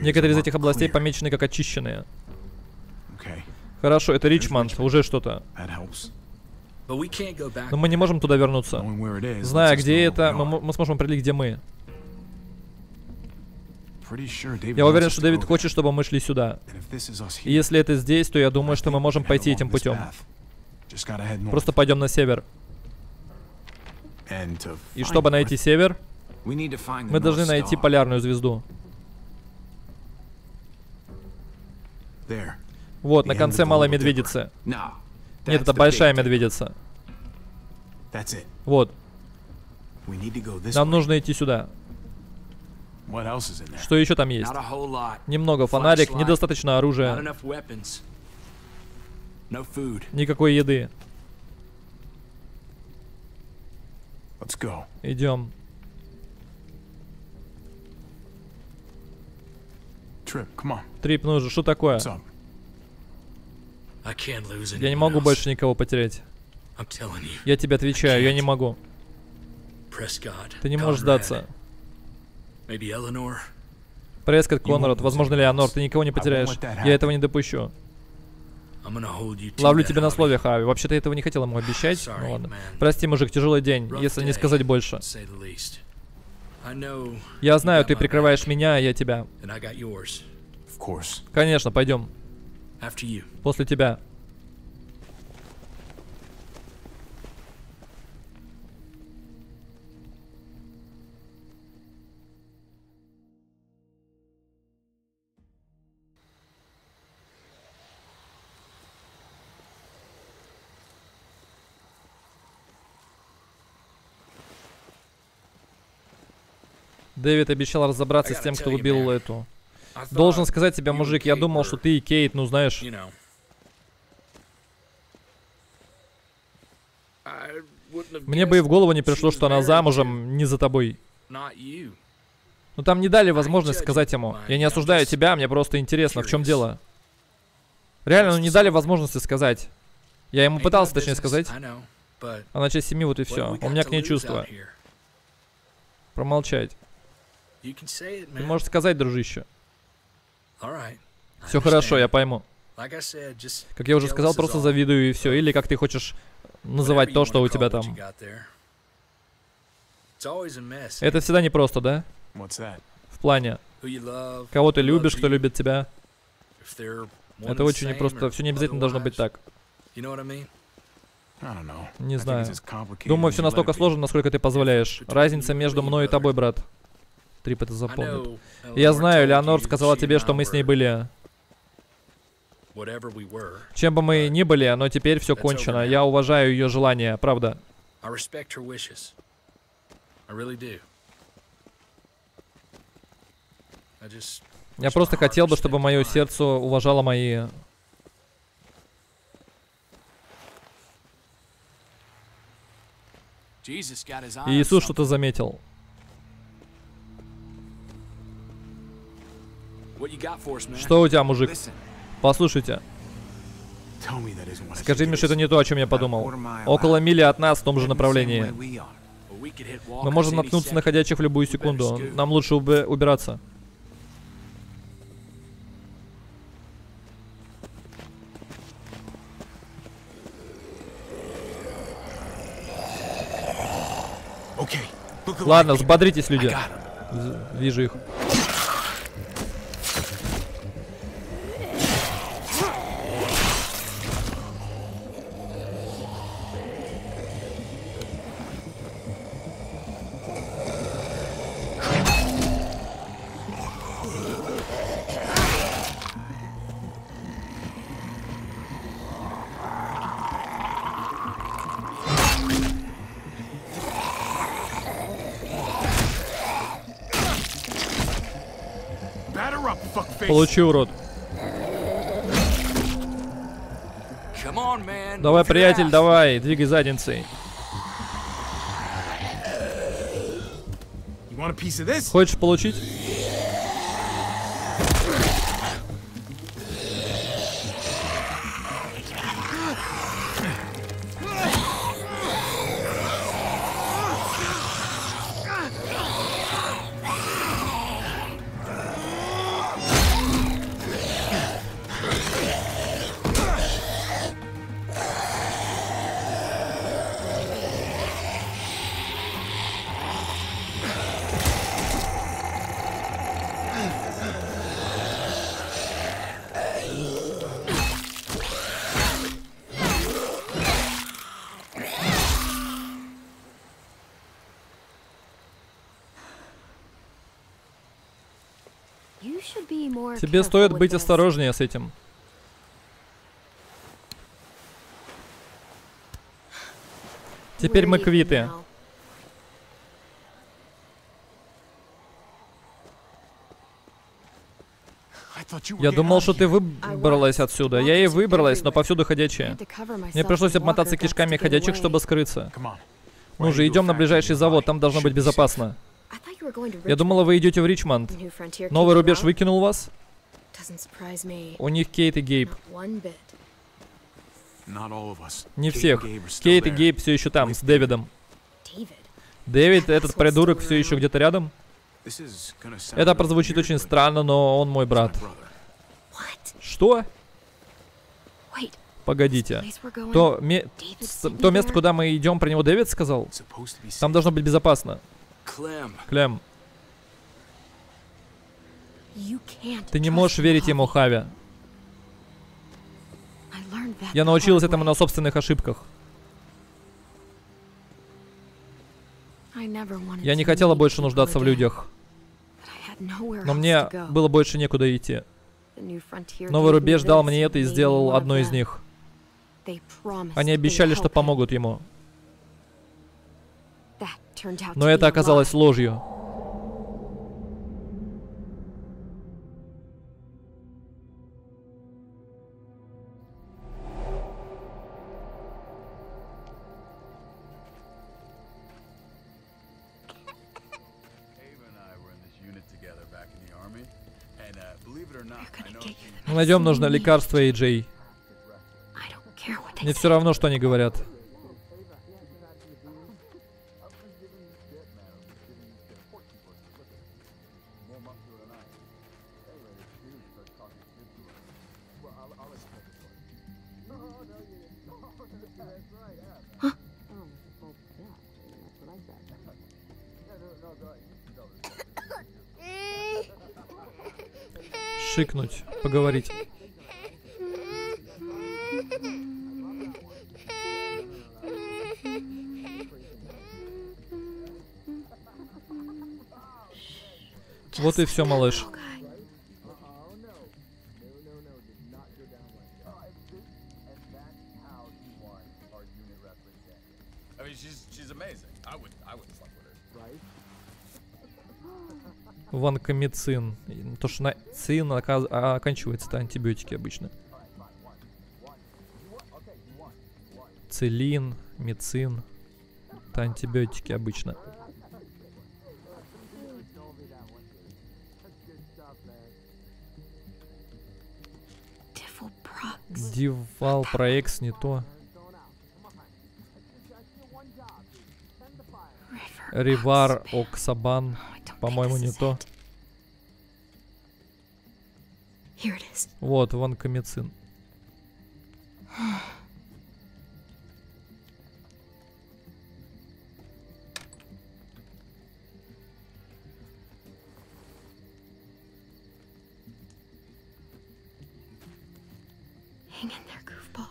Некоторые из этих областей помечены как очищенные. Хорошо, это Ричмонд, уже что-то. Но мы не можем туда вернуться. Зная, где это, мы, мы сможем определить, где мы. Я уверен, что Дэвид хочет, чтобы мы шли сюда. И если это здесь, то я думаю, что мы можем пойти этим путем. Просто пойдем на север. И чтобы найти север, мы должны найти полярную звезду. Вот, на конце Малой Медведицы. Нет, это Большая Медведица. Вот. Нам нужно идти сюда. Что еще там есть? Немного. Фонарик, недостаточно оружия. Никакой еды. Идем. Трип, ну же, что такое? Я не могу больше никого потерять. Я тебе отвечаю, я не могу. Ты не можешь сдаться. Прескотт, Конрад, возможно, Леонор, ты никого не потеряешь. Я этого не допущу. Ловлю тебя на слове, Хави. Вообще-то я этого не хотел ему обещать. Ну, ладно. Прости, мужик, тяжелый день, если не сказать больше. Я знаю, ты прикрываешь меня, а я тебя. Конечно, пойдем. После тебя. Дэвид обещал разобраться с тем, кто убил эту. Должен сказать тебе, мужик, я думал, что ты и Кейт, ну знаешь. Мне бы и в голову не пришло, что она замужем не за тобой. Но там не дали возможность сказать ему. Я не осуждаю тебя, мне просто интересно, в чем дело. Реально, ну не дали возможности сказать. Я ему пытался, точнее, сказать. Она часть семьи, вот и все. У меня к ней чувства. Промолчать. Ты можешь сказать, дружище. Все хорошо, я пойму. Как я уже сказал, просто завидую и все. Или как ты хочешь называть то, что у тебя там. Это всегда непросто, да? В плане, кого ты любишь, кто любит тебя. Это очень непросто. Все не обязательно должно быть так. Не знаю. Думаю, все настолько сложно, насколько ты позволяешь. Разница между мной и тобой, брат. Трип это запомнит. Я знаю, Леонор сказала тебе, что мы с ней были. Чем бы мы ни были, но теперь все кончено. Я уважаю ее желание, правда. Я просто хотел бы, чтобы мое сердце уважало мои... Иисус что-то заметил. Что у тебя, мужик? Послушайте. Скажи мне, что это не то, о чем я подумал. Около мили от нас в том же направлении. Мы можем наткнуться на ходячих в любую секунду. Нам лучше убираться. Ладно, взбодритесь, люди. Вижу их. Получи, урод. Давай, приятель, давай, двигай задницей. Хочешь получить? Тебе стоит быть осторожнее с этим. Теперь мы квиты. Я думал, что ты выбралась отсюда. Я и выбралась, но повсюду ходячие. Мне пришлось обмотаться кишками ходячих, чтобы скрыться. Ну же, идем на ближайший завод, там должно быть безопасно. Я думала, вы идете в Ричмонд. Новый рубеж выкинул вас? У них Кейт и Гейб. Не всех. Кейт и Гейб все еще там, с Дэвидом. Дэвид, этот придурок, все еще где-то рядом? Это прозвучит очень странно, но он мой брат. Что? Погодите. То, ме... То место, куда мы идем, про него Дэвид сказал? Там должно быть безопасно. Клем. Ты не можешь верить ему, Хави. Я научилась этому на собственных ошибках. Я не хотела больше нуждаться в людях. Но мне было больше некуда идти. Новый рубеж дал мне это и сделал одно из них. Они обещали, что помогут ему. Но это оказалось ложью. Мы найдем нужное лекарство, Эй Джей. Мне все равно, что они говорят. Шикнуть, поговорить. Вот и все, малыш. Ванкомицин. То, что на цин оканчивается-то антибиотики обычно. Целин, мицин. Это антибиотики обычно. Дивал проекс не то. Ривар Оксабан. По-моему, не то. Вот, ванкомицин.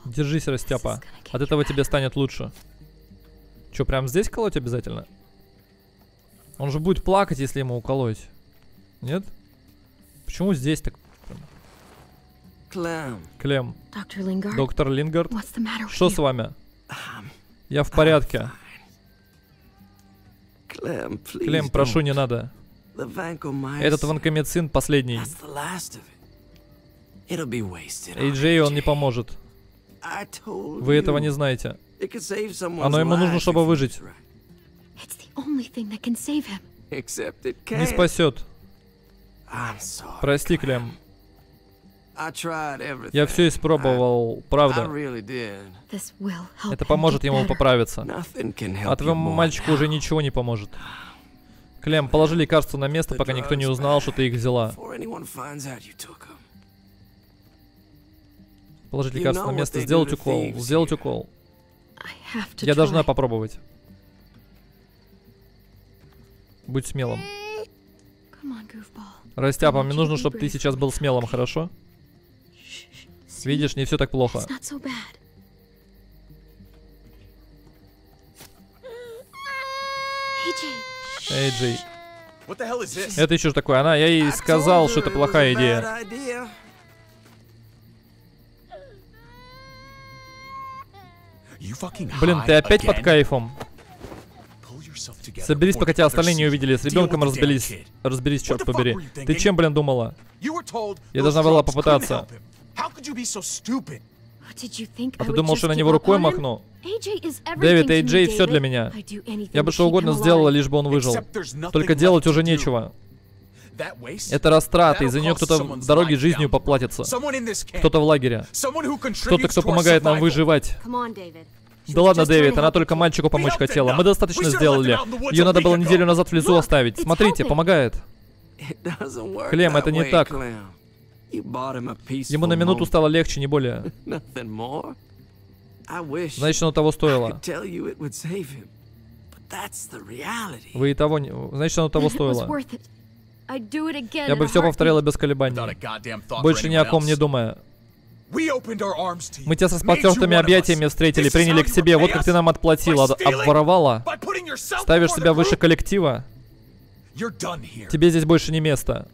Держись, растяпа. От этого тебе станет лучше. Че, прям здесь колоть обязательно? Он же будет плакать, если ему уколоть. Нет? Почему здесь так? Клем. Клем. Доктор Лингард. Что с вами? Я в порядке. Клем, прошу, не надо. Этот ванкомицин последний. Эй Джей, он не поможет. Вы этого не знаете. Оно ему нужно, чтобы выжить. Не спасет. Прости, Клем. Я все испробовал, правда. Это поможет ему поправиться. А твоему мальчику уже ничего не поможет. Клем, положи лекарства на место, пока никто не узнал, что ты их взяла. Положить лекарство на место, сделать укол, сделать укол. Я должна попробовать. Будь смелым. Растяпа, мне нужно, чтобы ты сейчас был смелым, хорошо? Видишь, не все так плохо. Эй, Джей. Это еще что такое? Она, я ей сказал, что это плохая идея. Блин, ты опять под кайфом? Соберись, пока тебя остальные не увидели. С ребенком разберись. Разберись, черт побери. Ты чем, блин, думала? Я должна была попытаться. А ты думал, что я на него рукой махну? Дэвид, Эй Джей, все для меня. Я бы что угодно сделала, лишь бы он выжил. Только делать уже нечего. Это растраты, из-за нее кто-то в дороге жизнью поплатится. Кто-то в лагере. Кто-то, кто помогает нам выживать. Да ладно, Дэвид, она только мальчику помочь хотела. Мы достаточно сделали. Ее надо было неделю назад в лесу оставить. Смотрите, помогает. Клем, это не так. Ему на минуту стало легче, не более. Значит, оно того стоило. Вы и того не... Значит, оно того стоило. Я бы все повторила без колебаний. Больше ни о ком не думая. Мы тебя со спотертыми объятиями встретили, приняли к себе. Вот как ты нам отплатила, обворовала. Ставишь себя выше коллектива. Тебе здесь больше не место.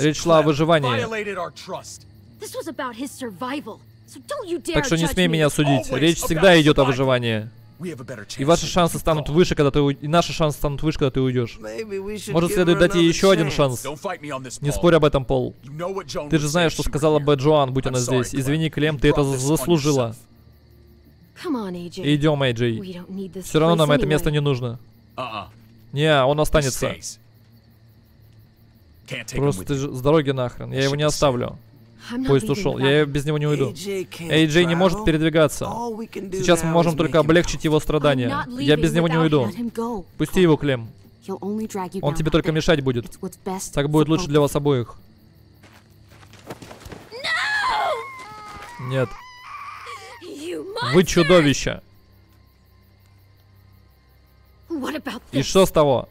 Речь шла о выживании. Так что не смей меня судить. Речь всегда идет о выживании. И ваши шансы станут выше, когда ты у... и наши шансы станут выше, когда ты уйдешь. Может, следует дать ей еще один шанс. Не спорь об этом, Пол. Ты же знаешь, что сказала бы Джоан, будь она здесь. Извини, Клем, ты это заслужила. Идем, Эй Джей. Все равно нам это место не нужно. Не, он останется. Просто ты с дороги нахрен. Я его не оставлю. Поезд ушел. Я без него не уйду. Эй Джей не может передвигаться. Сейчас мы можем только облегчить его страдания. Я без него не уйду. Пусти его, Клем. Он тебе только мешать будет. Так будет лучше для вас обоих. Нет. Вы чудовище. И что с того?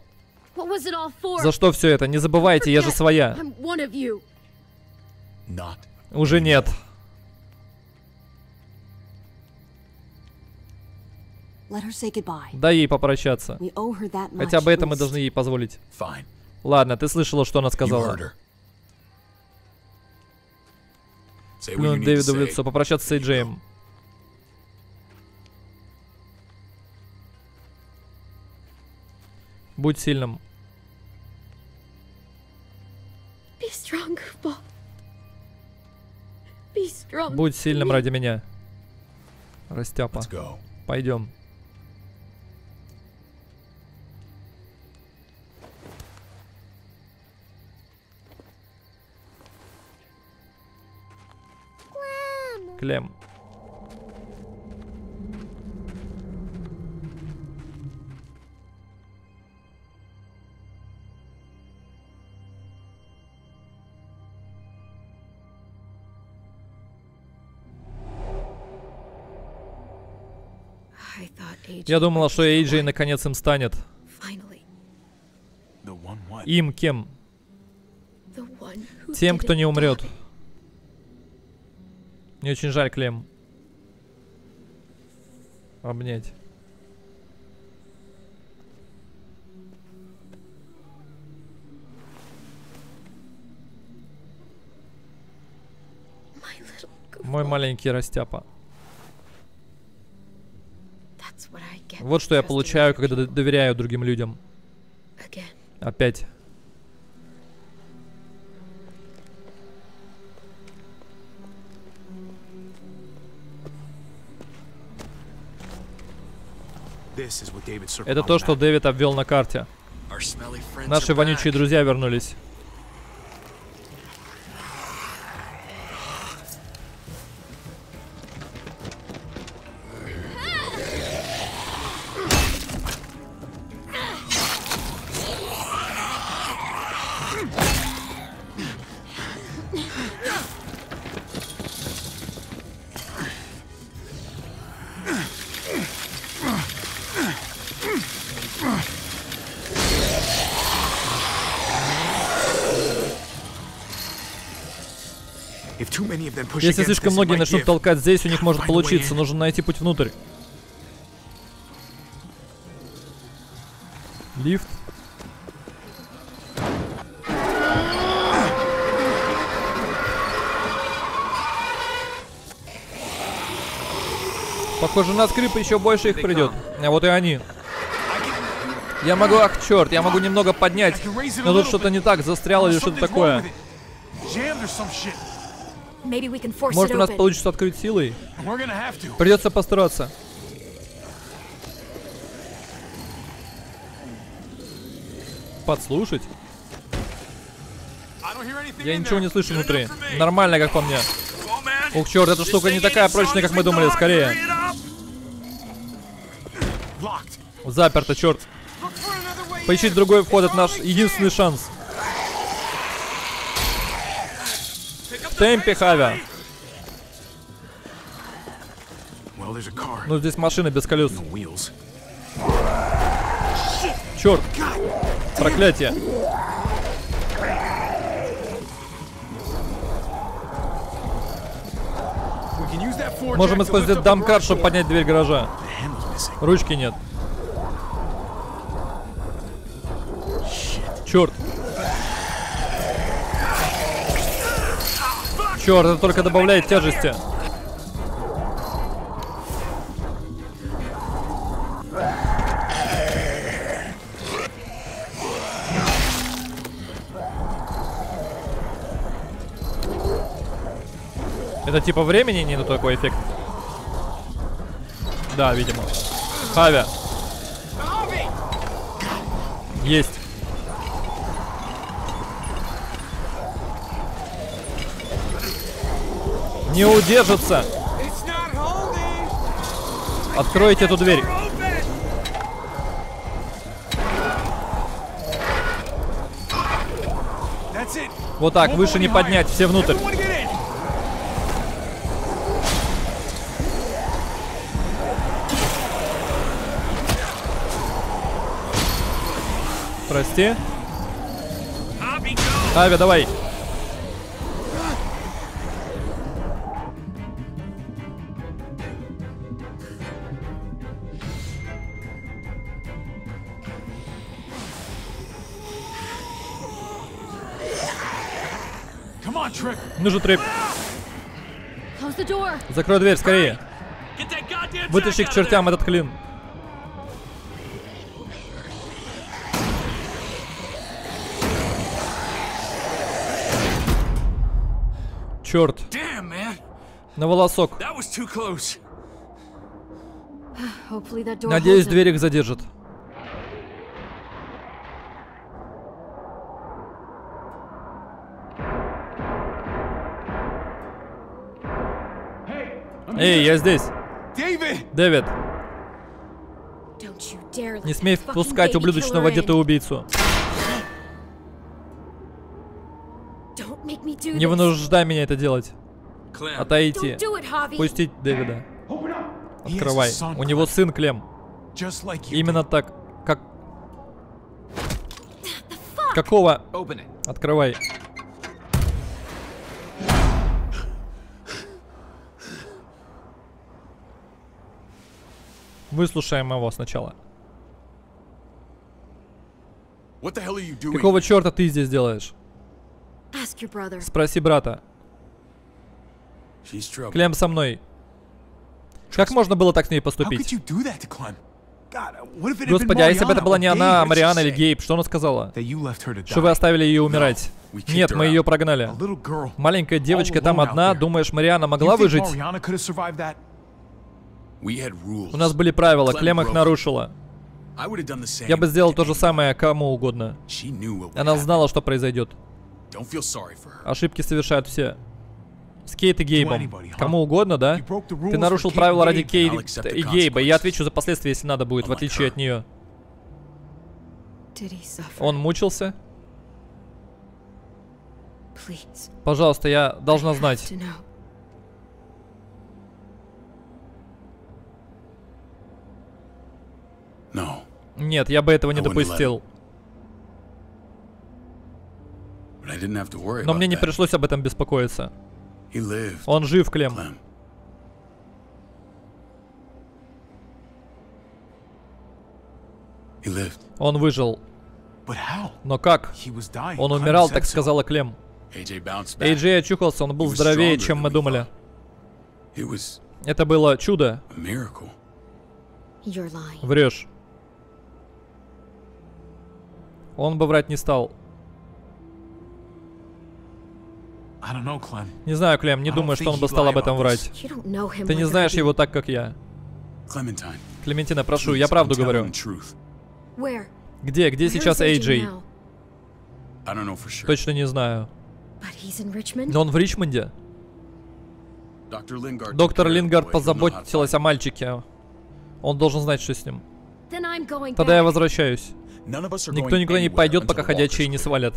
За что все это? Не забывайте, я же своя. Уже нет. Дай ей попрощаться. Хотя бы это мы должны ей позволить. Ладно, ты слышала, что она сказала. Плюнь Дэвиду в лицо, попрощаться с Эй Джеем. Будь сильным. Будь сильным ради меня. Растяпа. Пойдем. Клем. Я думала, что Эй Джей наконец им станет. Им кем? Тем, кто не умрет. Мне очень жаль, Клем. Обнять. Мой маленький растяпа. Вот что я получаю, когда доверяю другим людям. Опять. Это то, что Дэвид обвел на карте. Наши вонючие друзья вернулись. Если слишком многие начнут толкать здесь, у них может получиться. Нужно найти путь внутрь. Лифт. Похоже на скрип, еще больше их придет. А вот и они. Я могу, ах, черт, я могу немного поднять. Но тут что-то не так, застряло или что-то такое. Может, у нас получится открыть силой? Придется постараться. Подслушать? Я ничего не слышу внутри. Нормально, как по мне. Ух, черт, эта штука не такая прочная, как мы думали. Скорее. Заперто, черт. Поищите другой вход, это наш единственный шанс. В темпе, Хавя. Ну, здесь машина без колес. Черт. Проклятие. Можем использовать дамкар, чтобы поднять дверь гаража. Ручки нет. Черт. Черт, это только добавляет тяжести. Это типа времени нету такой эффект? Да, видимо. Хавя. Есть. Не удержится. Откройте эту дверь. Вот так, выше не поднять, все внутрь. Прости. Хавя, давай. Ну же, Трик. Закрой дверь, скорее. Вытащи к чертям этот клин. Черт. На волосок. Надеюсь, дверь их задержит. Эй, я здесь. Дэвид. Не смей впускать ублюдочного одетого убийцу. Не вынуждай меня это делать. Отойти. Пустить Дэвида. Открывай. У него сын Клем. Именно так. Как... Какого? Открывай. Выслушаем его сначала. Какого черта ты здесь делаешь? Спроси брата. Клем со мной. Как можно было так с ней поступить? Господи, а если бы это была не она, а Марианна или Гейб, что она сказала? Что вы оставили ее умирать? Нет, мы ее прогнали. Маленькая девочка там одна, думаешь, Марианна могла выжить? У нас были правила, Клем их нарушила. Я бы сделал то же самое кому угодно. Она знала, что произойдет. Ошибки совершают все. С Кейт и Гейбом. Кому угодно, да? Ты нарушил правила ради Кейт и Гейба. Я отвечу за последствия, если надо будет, в отличие от нее. Он мучился? Пожалуйста, я должна знать. Нет, я бы этого не допустил. Но мне не пришлось об этом беспокоиться. Он жив, Клем. Он выжил. Но как? Он умирал, так сказала Клем. Эй Джей очухался, он был здоровее, чем мы думали. Это было чудо. Врешь. Он бы врать не стал. Не знаю, Клем, не думаю, что он бы стал об этом врать. Ты не знаешь его так, как я. Клементина, прошу, я правду говорю. Где? Где сейчас Эй Джей? Точно не знаю. Но он в Ричмонде? Доктор Лингард позаботилась о мальчике. Он должен знать, что с ним. Тогда я возвращаюсь. Никто никуда не пойдет, пока ходячие не свалят.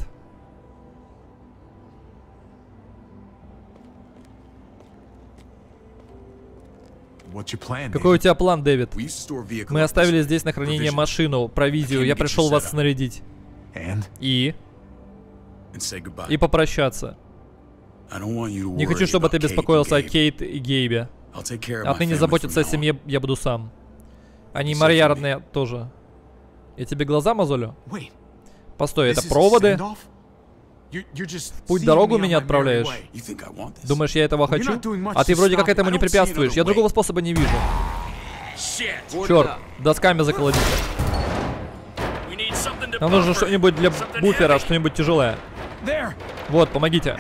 Какой у тебя план, Дэвид? Мы оставили здесь на хранение машину, провизию. Я пришел вас снарядить. И? И попрощаться. Не хочу, чтобы ты беспокоился о Кейт и Гейбе. Отныне заботиться о семье я буду сам. Они моя родная тоже. Я тебе глаза мозолю? Постой, это проводы? В путь дорогу меня отправляешь? Думаешь, я этого хочу? А ты вроде как этому не препятствуешь. Я другого способа не вижу. Черт, досками заколотите. Нам нужно что-нибудь для буфера, что-нибудь тяжелое. Вот, помогите.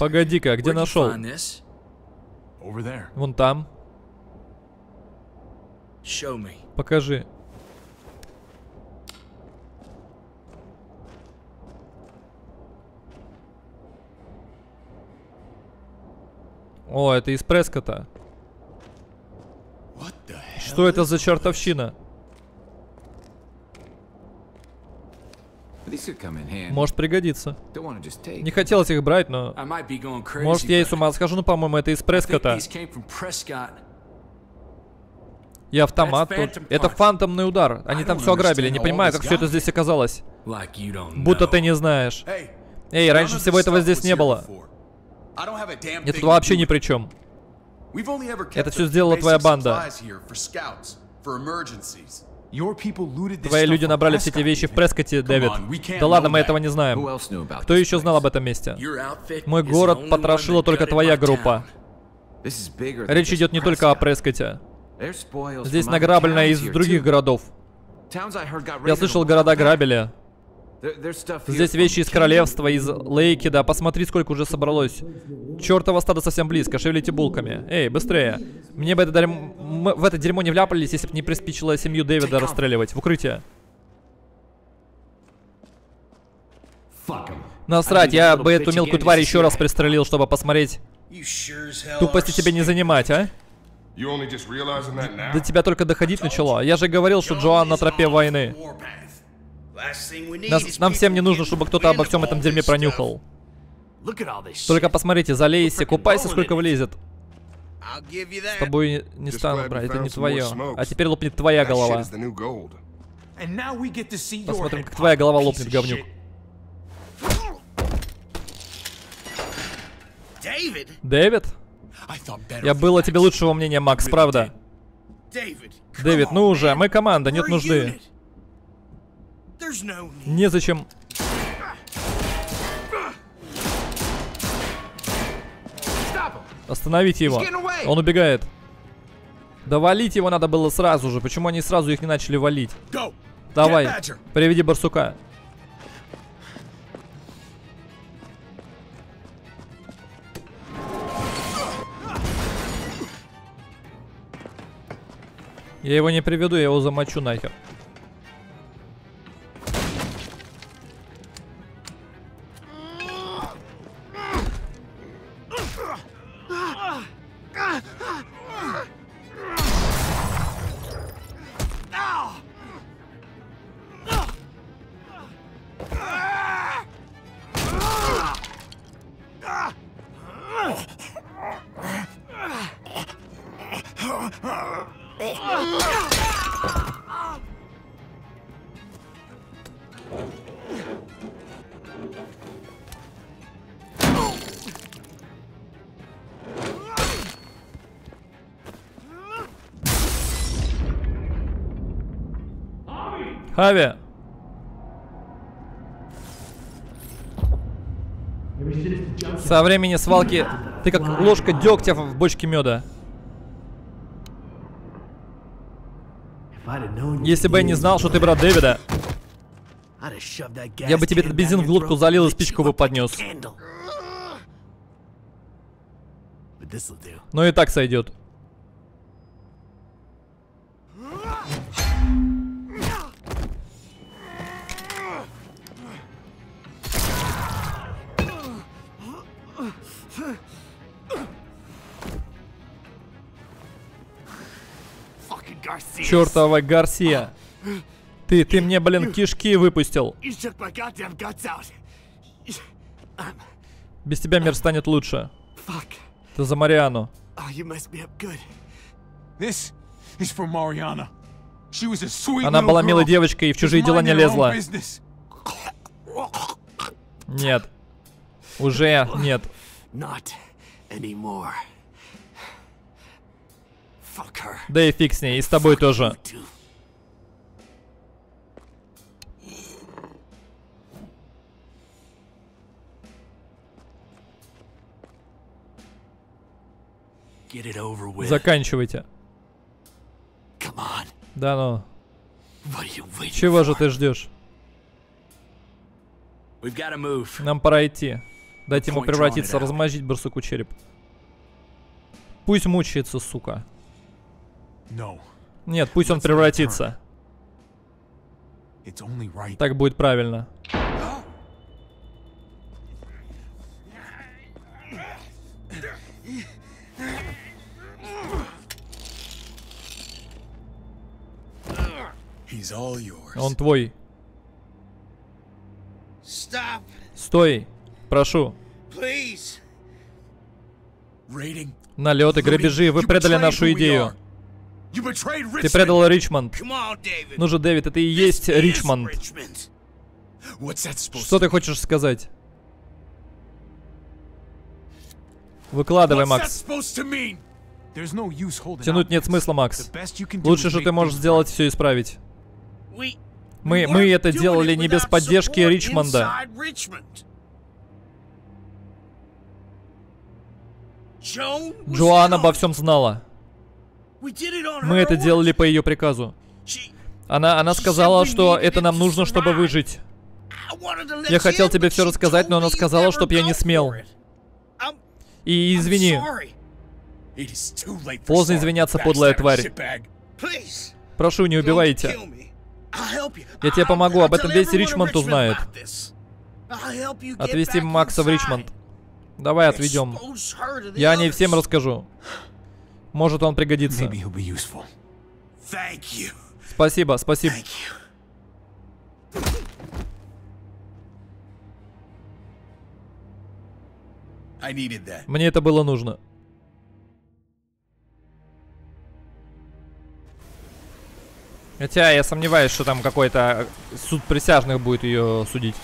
Погоди-ка, где нашел? Вон там. Покажи. О, это из Прескота. Что это за чертовщина? Может пригодиться. Не хотелось их брать, но... Может, я и с ума схожу, но, по-моему, это из Прескота. И автомат тут. Это фантомный удар. Они там все ограбили. Не понимаю, как все это здесь оказалось. Будто ты не знаешь. Эй, раньше всего этого здесь не было. Я тут вообще ни при чем. Это все сделала твоя банда. Твои люди набрали все эти вещи в Прескоте, Дэвид. Да ладно, мы этого не знаем. Кто еще знал об этом месте? Мой город потрошила только твоя группа. Речь идет не только о Прескоте. Здесь награблено из других городов. Я слышал, города грабили. Здесь вещи из королевства, из Лейки, да, посмотри, сколько уже собралось. Чёртово стадо совсем близко, шевелите булками. Эй, быстрее. Мне бы это дарь... Мы в это дерьмо не вляпались, если бы не приспичило семью Дэвида расстреливать. В укрытие. Насрать, я бы эту мелкую тварь еще раз пристрелил, чтобы посмотреть. Тупости тебе не занимать, а? До тебя только доходить начало. Я же говорил, что Джоан на тропе войны. Нас, нам всем не нужно, чтобы кто-то обо всем этом дерьме пронюхал. Только посмотрите, залейся, купайся, сколько влезет. С тобой не стану брать, это не твое. А теперь лопнет твоя голова. Посмотрим, как твоя голова лопнет, говнюк. Дэвид? Я был о тебе лучшего мнения, Макс, правда? Дэвид, ну уже, мы команда, нет нужды. Незачем. Остановите его. Он убегает. Да валить его надо было сразу же. Почему они сразу их не начали валить? Давай, приведи барсука. Я его не приведу, я его замочу нахер. Хави! Со времени свалки ты как ложка дегтя в бочке меда. Если бы я не знал, что ты брат Дэвида, я бы тебе этот бензин в глотку залил и спичку бы поднес. Но и так сойдет. Чертова Гарсия. Ты, ты мне, блин, кишки выпустил. Без тебя мир станет лучше. Это за Мариану. Она была милой девочкой и в чужие дела не лезла. Нет. Уже нет. Да и фиг с ней, и с тобой тоже. Заканчивайте. Да ну. Чего же ты ждешь? Нам пора идти. Дайте ему превратиться, размозжить барсуку череп. Пусть мучается, сука. Нет, пусть он превратится. Так будет правильно. Он твой. Стой, прошу. Налеты, грабежи, вы предали нашу идею. Ты предал Ричмонд. Ну же, Дэвид, это и есть Ричмонд. Что ты хочешь сказать? Выкладывай, Макс. Тянуть нет смысла, Макс. Лучше, что ты можешь сделать, все исправить. Мы, мы это делали не без поддержки Ричмонда. Джоан обо всем знала. Мы это делали по ее приказу. Она, она сказала, что это нам нужно, чтобы выжить. Я хотел тебе все рассказать, но она сказала, чтоб я не смел. И извини. Поздно извиняться, подлая тварь. Прошу, не убивайте. Я тебе помогу, об этом весь Ричмонд узнает. Отвезти Макса в Ричмонд. Давай отведем. Я о ней всем расскажу. Может, он пригодится. Спасибо, спасибо. Мне это было нужно. Хотя я сомневаюсь, что там какой-то суд присяжных будет ее судить.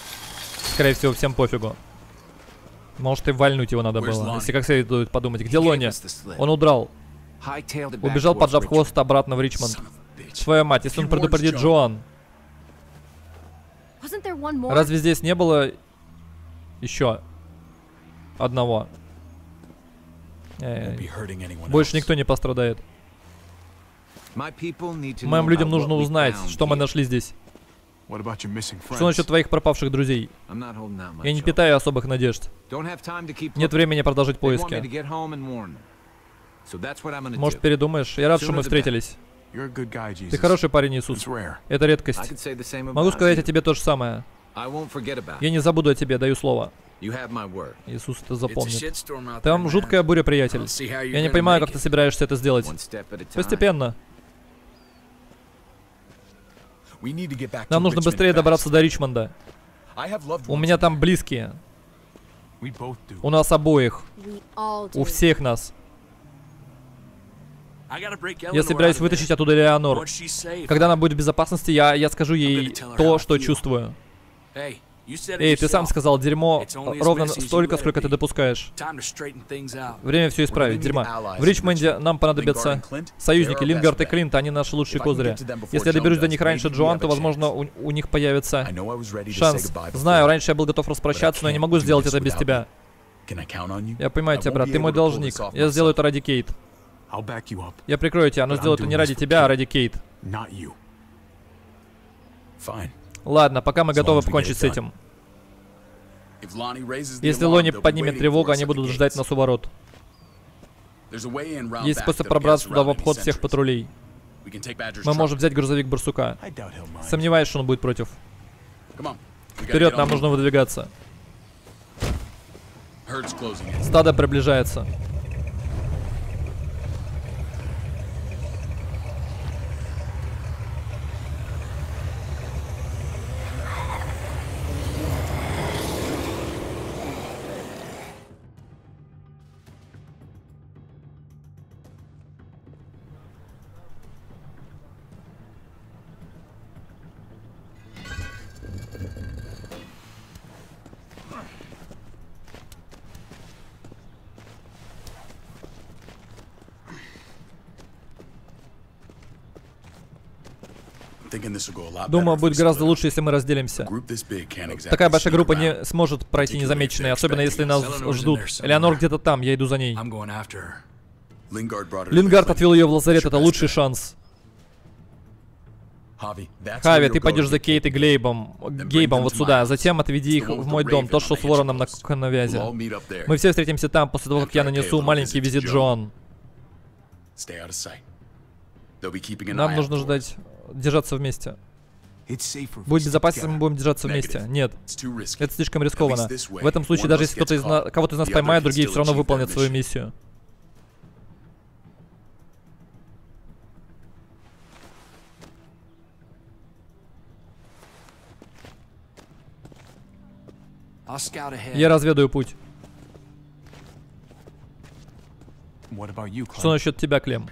Скорее всего, всем пофигу. Может, и вальнуть его надо было, если как следует подумать. Где Лони? Он удрал. Убежал, поджав хвост, обратно в Ричмонд. Твою мать, если он предупредит Джоан. Разве здесь не было еще одного? Э, больше никто не пострадает. Моим людям нужно узнать, что мы нашли здесь. Что насчет твоих пропавших друзей? Я не питаю особых надежд. Нет времени продолжить поиски. Может, передумаешь? Я рад, что мы встретились. Ты хороший парень, Иисус. Это редкость. Могу сказать о тебе то же самое. Я не забуду о тебе, даю слово. Иисус это запомнит. Там жуткая буря, приятель. Я не понимаю, как ты собираешься это сделать. Постепенно. Нам нужно быстрее добраться до Ричмонда. У меня там близкие. У нас обоих. У всех нас. Я собираюсь вытащить оттуда Элеонор. Когда она будет в безопасности, я, я скажу ей то, что чувствую. Эй, ты сам сказал, дерьмо ровно столько, сколько ты допускаешь. Время все исправить, дерьма. В Ричмонде нам понадобятся союзники Лингард и Клинт, они наши лучшие козыри. Если я доберусь до них раньше Джоан, то, возможно, у, у них появится шанс. Знаю, раньше я был готов распрощаться, но я не могу сделать это без тебя. Я понимаю тебя, брат, ты мой должник. Я сделаю это ради Кейт. Я прикрою тебя, но сделаю это не ради тебя, а ради Кейт. Ладно, пока мы готовы покончить с этим. Если Лони поднимет тревогу, они будут ждать нас у ворот. Есть способ пробраться туда в обход всех патрулей. Мы можем взять грузовик барсука. Сомневаюсь, что он будет против. Вперед, нам нужно выдвигаться. Стадо приближается. Думаю, будет гораздо лучше, если мы разделимся. Такая большая группа не сможет пройти незамеченной, особенно если нас ждут. Элеонор где-то там, я иду за ней. Лингард отвел ее в лазарет, это лучший шанс. Хави, ты пойдешь за Кейт и Глейбом, Гейбом вот сюда, затем отведи их в мой дом, тот, что с Вороном на коновязи. Мы все встретимся там, после того, как я нанесу маленький визит Джон. Нам нужно ждать, держаться вместе. Будет безопаснее, мы будем держаться вместе. Нет, это слишком рискованно. В этом случае, даже если кто-то из на... кого-то из нас поймает, другие все равно выполнят свою миссию. Я разведаю путь. Что насчет тебя, Клем?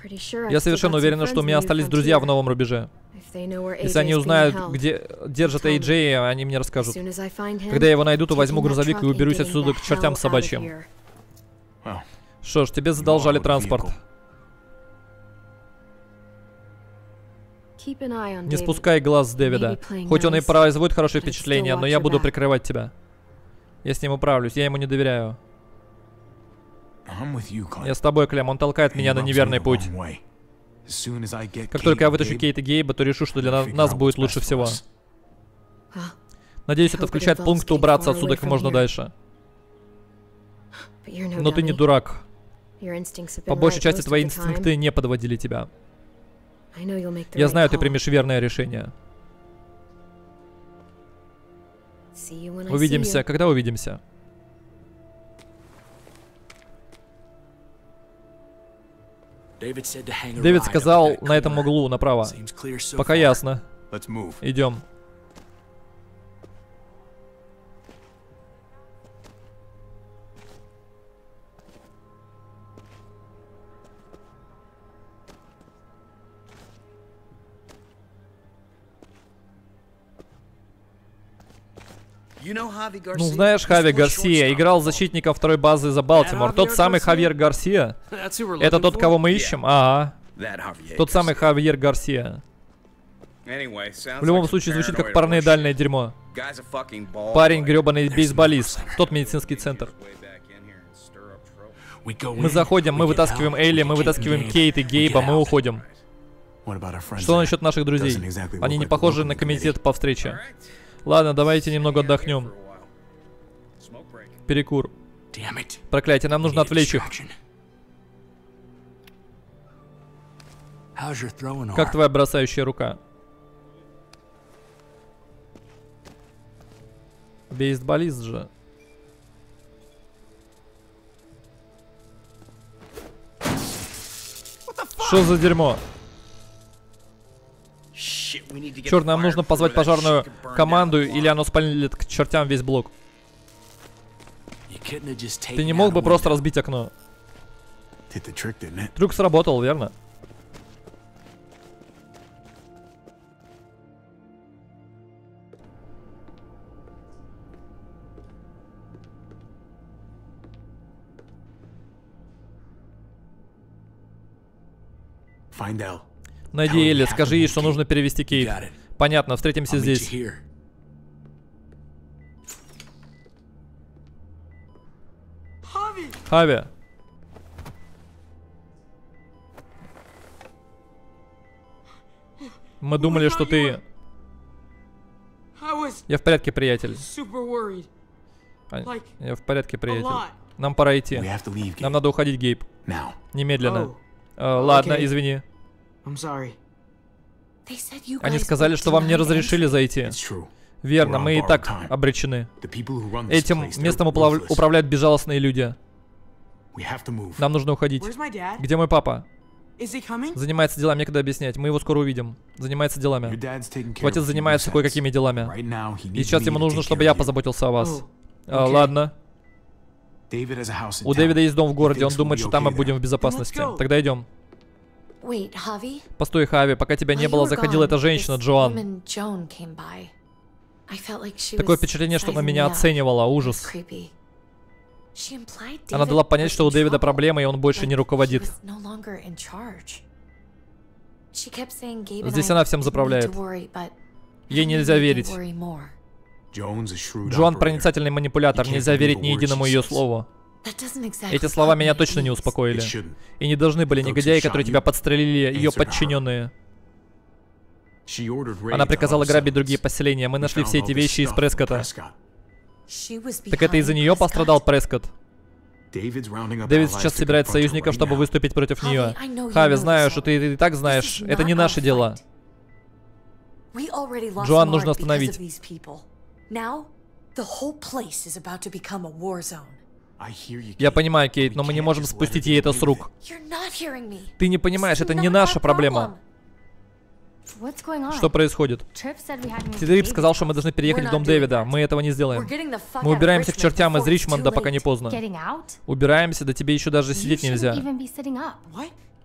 Я совершенно уверена, что у меня остались друзья в новом рубеже. Если они узнают, где держат Эй Джей, они мне расскажут. Когда я его найду, то возьму грузовик и уберусь отсюда к чертям собачьим. Что ж, тебе задолжали транспорт. Не спускай глаз с Дэвида. Хоть он и производит хорошее впечатление, но я буду прикрывать тебя. Я с ним управлюсь, я ему не доверяю. Я с тобой, Клем, он толкает меня на неверный путь. Как только я вытащу Кейт и Гейба, то решу, что для нас будет лучше всего. Надеюсь, это включает пункт убраться отсюда как можно дальше. Но ты не дурак. По большей части твои инстинкты не подводили тебя. Я знаю, ты примешь верное решение. Увидимся. Когда увидимся? Дэвид сказал на этом углу направо. Пока ясно. Идем. Ну, знаешь, Хави Гарсия играл защитника второй базы за Балтимор. Тот самый Хавьер Гарсия? Это тот, кого мы ищем? Ага. Тот самый Хавьер Гарсия. В любом случае, звучит как параноидальное дерьмо. Парень гребаный бейсболист. Тот медицинский центр. Мы заходим, мы вытаскиваем Элли, мы вытаскиваем Кейт и Гейба, мы уходим. Что насчет наших друзей? Они не похожи на комитет по встрече. Ладно, давайте немного отдохнем. Перекур. Проклятие, нам нужно отвлечь их. Как твоя бросающая рука? Бейсболист же. Что за дерьмо? Черт, нам нужно позвать пожарную команду, или оно спалит к чертям весь блок. Ты не мог бы просто разбить окно? Трюк сработал, верно? Find out. Найди Элли, скажи ей, что нужно перевести Кейт. Понятно, встретимся здесь. Хави. Мы думали, что ты... Я в порядке, приятель. Я в порядке, приятель. Нам пора идти. Нам надо уходить, Гейб. Немедленно. Э, ладно, извини. Они сказали, что вам не разрешили зайти. Верно, мы и так обречены. Этим местом управляют безжалостные люди. Нам нужно уходить. Где мой папа? Занимается делами, некогда объяснять. Мы его скоро увидим. Занимается делами. Твой отец занимается кое-какими делами. И сейчас ему нужно, чтобы я позаботился о вас. А, ладно. У Дэвида есть дом в городе. Он думает, что там мы будем в безопасности. Тогда идем. Постой, Хави, пока тебя не было, заходила эта женщина, Джоан. Такое впечатление, что она меня оценивала, ужас. Она дала понять, что у Дэвида проблемы, и он больше не руководит. Здесь она всем заправляет. Ей нельзя верить. Джоан проницательный манипулятор, нельзя верить ни единому ее слову. Эти слова меня точно не успокоили. И не должны были негодяи, которые тебя подстрелили, ее подчиненные. Она приказала грабить другие поселения. Мы нашли все эти вещи из Прескотта. Так это из-за нее пострадал Прескотт? Дэвид сейчас собирает союзников, чтобы выступить против нее. Хави, знаю, что ты, ты и так знаешь. Это не наши дела. Джоан нужно остановить. Я понимаю, Кейт, но мы не можем спустить ей это с рук. Ты не понимаешь, это не наша проблема. Что происходит? Трип сказал, что мы должны переехать в дом Дэвида. Мы этого не сделаем. Мы убираемся к чертям из Ричмонда, пока не поздно. Убираемся, да тебе еще даже сидеть нельзя.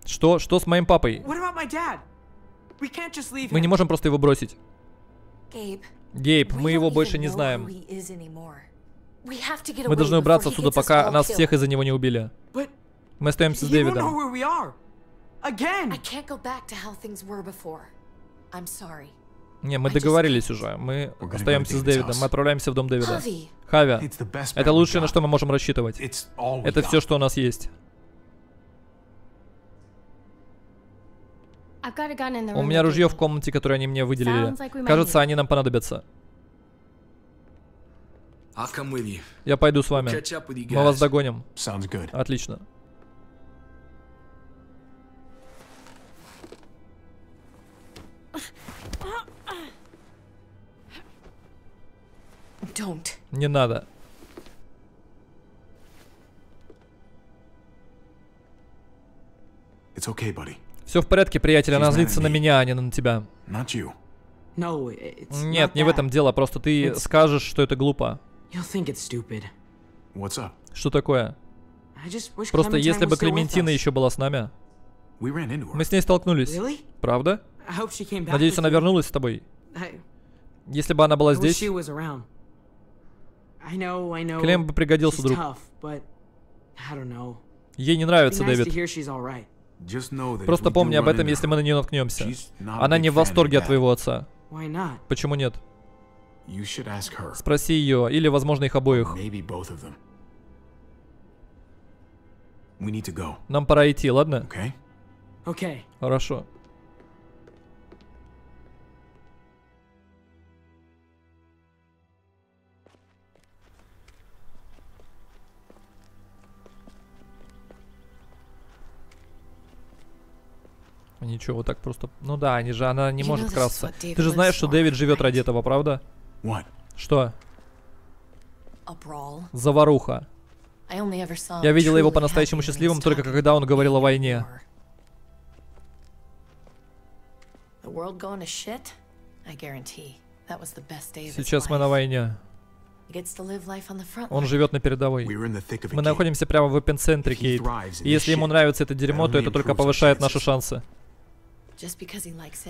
Что? Что с моим папой? Мы не можем просто его бросить. Гейб, мы его больше не знаем. Мы должны убраться отсюда, пока нас всех из-за него не убили. Мы остаемся с Дэвидом. Не, мы договорились уже. Мы остаемся с Дэвидом. Мы отправляемся в дом Дэвида. Хави, это лучшее, на что мы можем рассчитывать. Это все, что у нас есть. У меня ружье в комнате, которое они мне выделили. Кажется, они нам понадобятся. Я пойду с вами. Мы вас догоним. Отлично. Не надо. Все в порядке, приятель, она злится на меня, а не на тебя. Нет, не в этом дело, просто ты скажешь, что это глупо. Что такое? Просто если бы Клементина еще была с нами. Мы с ней столкнулись. Правда? Надеюсь, она вернулась с тобой. Если бы она была здесь, Клем бы пригодился, друг. Ей не нравится Дэвид. Просто помни об этом, если мы на нее наткнемся. Она не в восторге от твоего отца. Почему нет? Спроси ее, или, возможно, их обоих. Нам пора идти, ладно? Хорошо. Ничего, вот так просто... Ну да, они же, она не может красться. Ты же знаешь, что Дэвид живет ради этого, правда? Что? Заваруха. Я видела его по-настоящему счастливым только когда он говорил о войне. Сейчас мы на войне. Он живет на передовой. Мы находимся прямо в эпицентре, Кейт. И если ему нравится это дерьмо, то это только повышает наши шансы.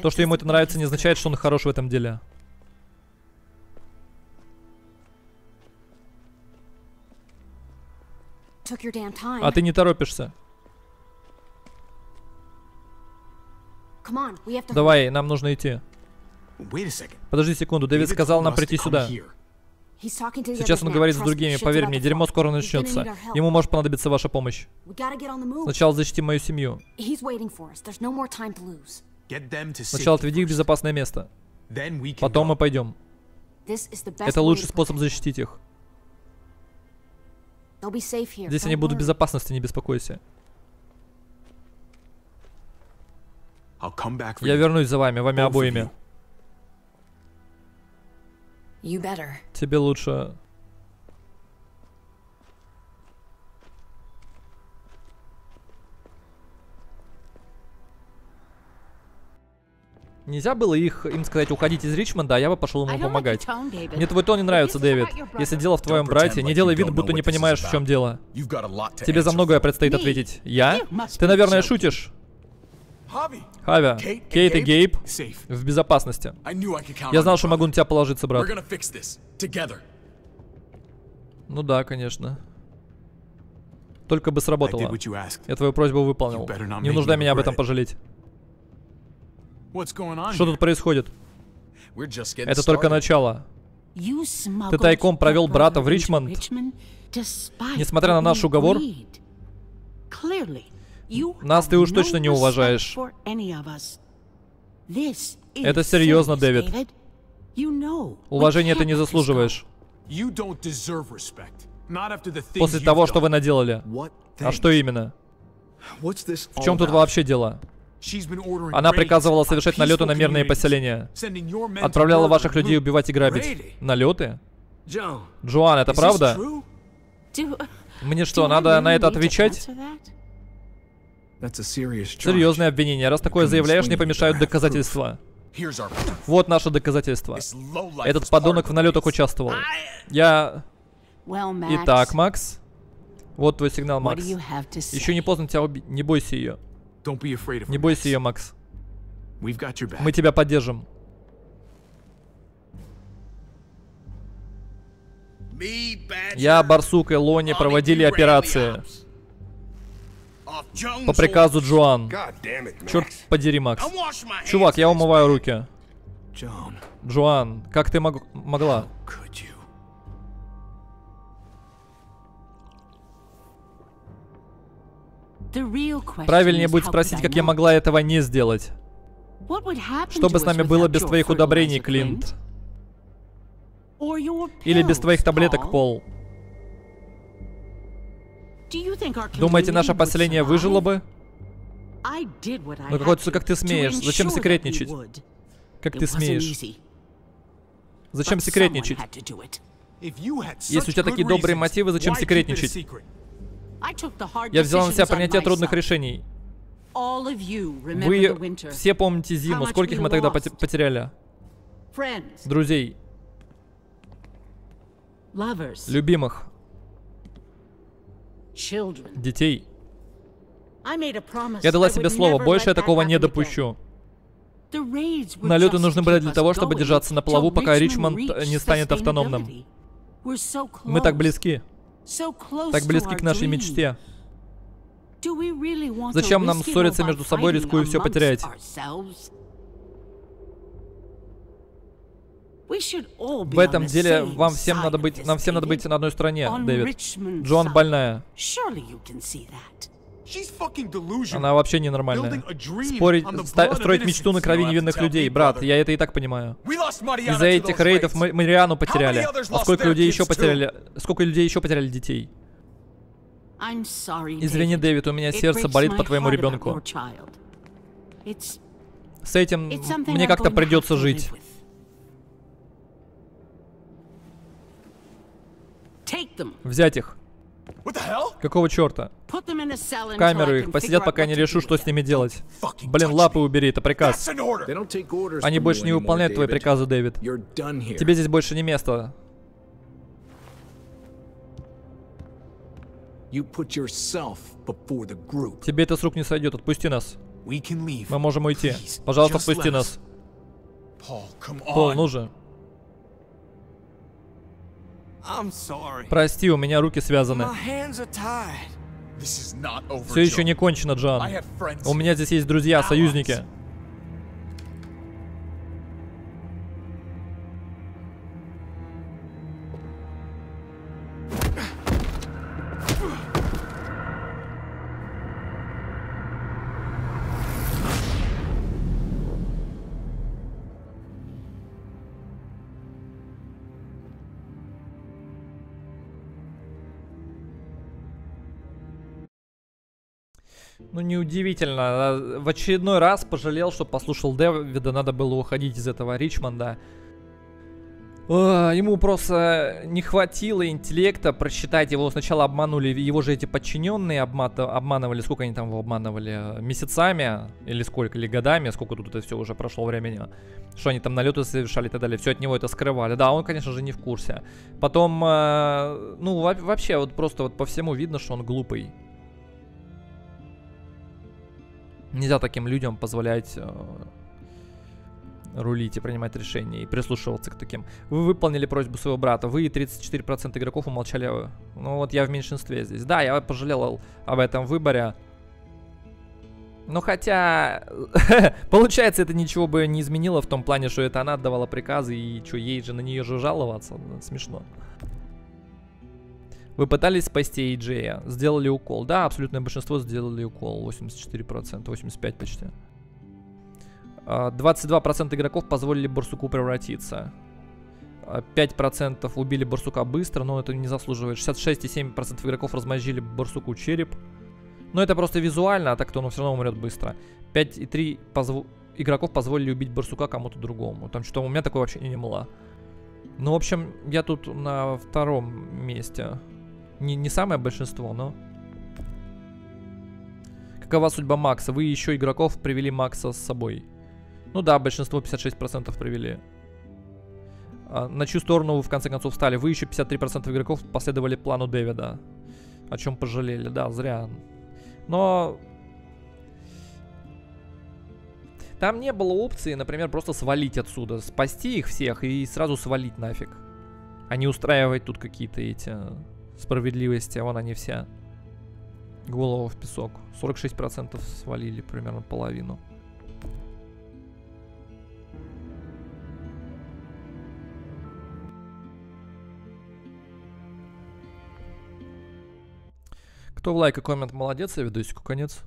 То, что ему это нравится, не означает, что он хорош в этом деле. А ты не торопишься. Давай, нам нужно идти. Подожди секунду, Дэвид сказал нам прийти сюда. Сейчас он говорит с другими, поверь мне, дерьмо скоро начнется. Ему может понадобиться ваша помощь. Сначала защити мою семью. Сначала отведи их в безопасное место. Потом мы пойдем. Это лучший способ защитить их. Здесь они будут в безопасности, не беспокойся. Я вернусь за вами, вами обоими. Тебе лучше. Нельзя было их, им сказать, уходить из Ричмонда, а я бы пошел ему помогать. Мне твой тон не нравится, Дэвид. Если дело в твоем брате, не делай вид, будто не понимаешь, в чем дело. Тебе за многое предстоит ответить. Я? Ты, наверное, шутишь? Хави, Кейт и Гейб в безопасности. Я знал, что могу на тебя положиться, брат. Ну да, конечно. Только бы сработало. Я твою просьбу выполнил. Не нужно меня об этом пожалеть. Что тут происходит? Это только начало. Ты тайком провел брата в Ричмонд, несмотря на наш уговор. Нас ты уж точно не уважаешь. Это серьезно, Дэвид. Уважения ты не заслуживаешь. После того, что вы наделали. А что именно? В чем тут вообще дело? Она приказывала совершать налеты на мирные поселения. Отправляла ваших людей убивать и грабить. Налеты? Джоан, это правда? Мне что, надо на это отвечать? Серьезное обвинение. Раз такое заявляешь, не помешают доказательства. Вот наше доказательство. Этот подонок в налетах участвовал. Я... Итак, Макс. Вот твой сигнал, Макс. Еще не поздно тебя убить. Не бойся ее. Не бойся ее, Макс. Мы тебя поддержим. Я, Барсук и Лони проводили операции. По приказу Джоан. Черт подери, Макс. Чувак, я умываю руки. Джоан, как ты мог... могла? Правильнее будет спросить, как я могла этого не сделать. Что бы с нами было без твоих удобрений, Клинт? Или без твоих таблеток, Пол? Думаете, наше поселение выжило бы? Ну какой-то, как ты смеешь? Зачем секретничать? Как ты смеешь? Зачем секретничать? Если у тебя такие добрые мотивы, зачем секретничать? Я взял на себя принятие трудных решений. Вы все помните зиму. Скольких мы тогда потеряли? Друзей. Любимых. Детей. Я дала себе слово, больше я такого не допущу. Налеты нужны были для того, чтобы держаться на плаву, пока Ричмонд не станет автономным. Мы так близки. Так близки к нашей мечте. Зачем нам ссориться между собой, рискуя все потерять? В этом деле вам всем надо быть, нам всем надо быть на одной стороне, Дэвид. Джоан больная. Она вообще ненормальная. Спорить, строить мечту на крови невинных людей. Брат, я это и так понимаю. Из-за этих рейдов мы Мариану потеряли. А сколько людей еще потеряли? Сколько людей еще потеряли детей? Извини, Дэвид, у меня сердце болит по твоему ребенку. С этим мне как-то придется жить. Взять их. Какого черта? В камеру их, посидят, пока не решу, что с ними делать. Блин, лапы убери, это приказ. Они больше не выполняют твои приказы, Дэвид. Тебе здесь больше не место. Тебе это с рук не сойдет, отпусти нас. Мы можем уйти. Пожалуйста, отпусти нас. Пол, ну же. Прости, у меня руки связаны. Все еще не кончено, Джоан. У меня здесь есть друзья, союзники. Ну, неудивительно. В очередной раз пожалел, что послушал Дэвида, надо было уходить из этого Ричмонда. О, ему просто не хватило интеллекта просчитать его. Сначала обманули его же эти подчиненные, обманывали, сколько они там его обманывали, месяцами или сколько, или годами, сколько тут это все уже прошло времени, что они там налеты совершали и так далее, все от него это скрывали. Да, он, конечно же, не в курсе. Потом, ну, вообще, вот просто вот по всему видно, что он глупый. Нельзя таким людям позволять э, рулить и принимать решения и прислушиваться к таким. Вы выполнили просьбу своего брата. Вы и тридцать четыре процента игроков умолчали. Ну вот я в меньшинстве здесь. Да, я пожалел об этом выборе. Ну хотя, получается, это ничего бы не изменило в том плане, что это она отдавала приказы, и что, ей же на нее же жаловаться? Смешно. Вы пытались спасти Эй Джея? Сделали укол? Да, абсолютное большинство сделали укол. восемьдесят четыре процента, восемьдесят пять процентов почти. двадцать два процента игроков позволили Барсуку превратиться. пять процентов убили Барсука быстро, но это не заслуживает. шестьдесят шесть и семь процентов игроков размозжили Барсуку череп. Но это просто визуально, а так-то он все равно умрет быстро. пять и три позв... игроков позволили убить Барсука кому-то другому. Там что-то у меня такое вообще не было. Ну, в общем, я тут на втором месте. Не, не самое большинство, но... Какова судьба Макса? Вы еще игроков привели Макса с собой. Ну да, большинство, пятьдесят шесть процентов привели. На чью сторону вы в конце концов встали? Вы еще пятьдесят три процента игроков последовали плану Дэвида. О чем пожалели, да, зря. Но там не было опции, например, просто свалить отсюда. Спасти их всех и сразу свалить нафиг. А не устраивать тут какие-то эти справедливости. Вон они все. Голову в песок. сорок шесть процентов свалили, примерно половину. Кто в лайк и коммент молодец, а видосику конец.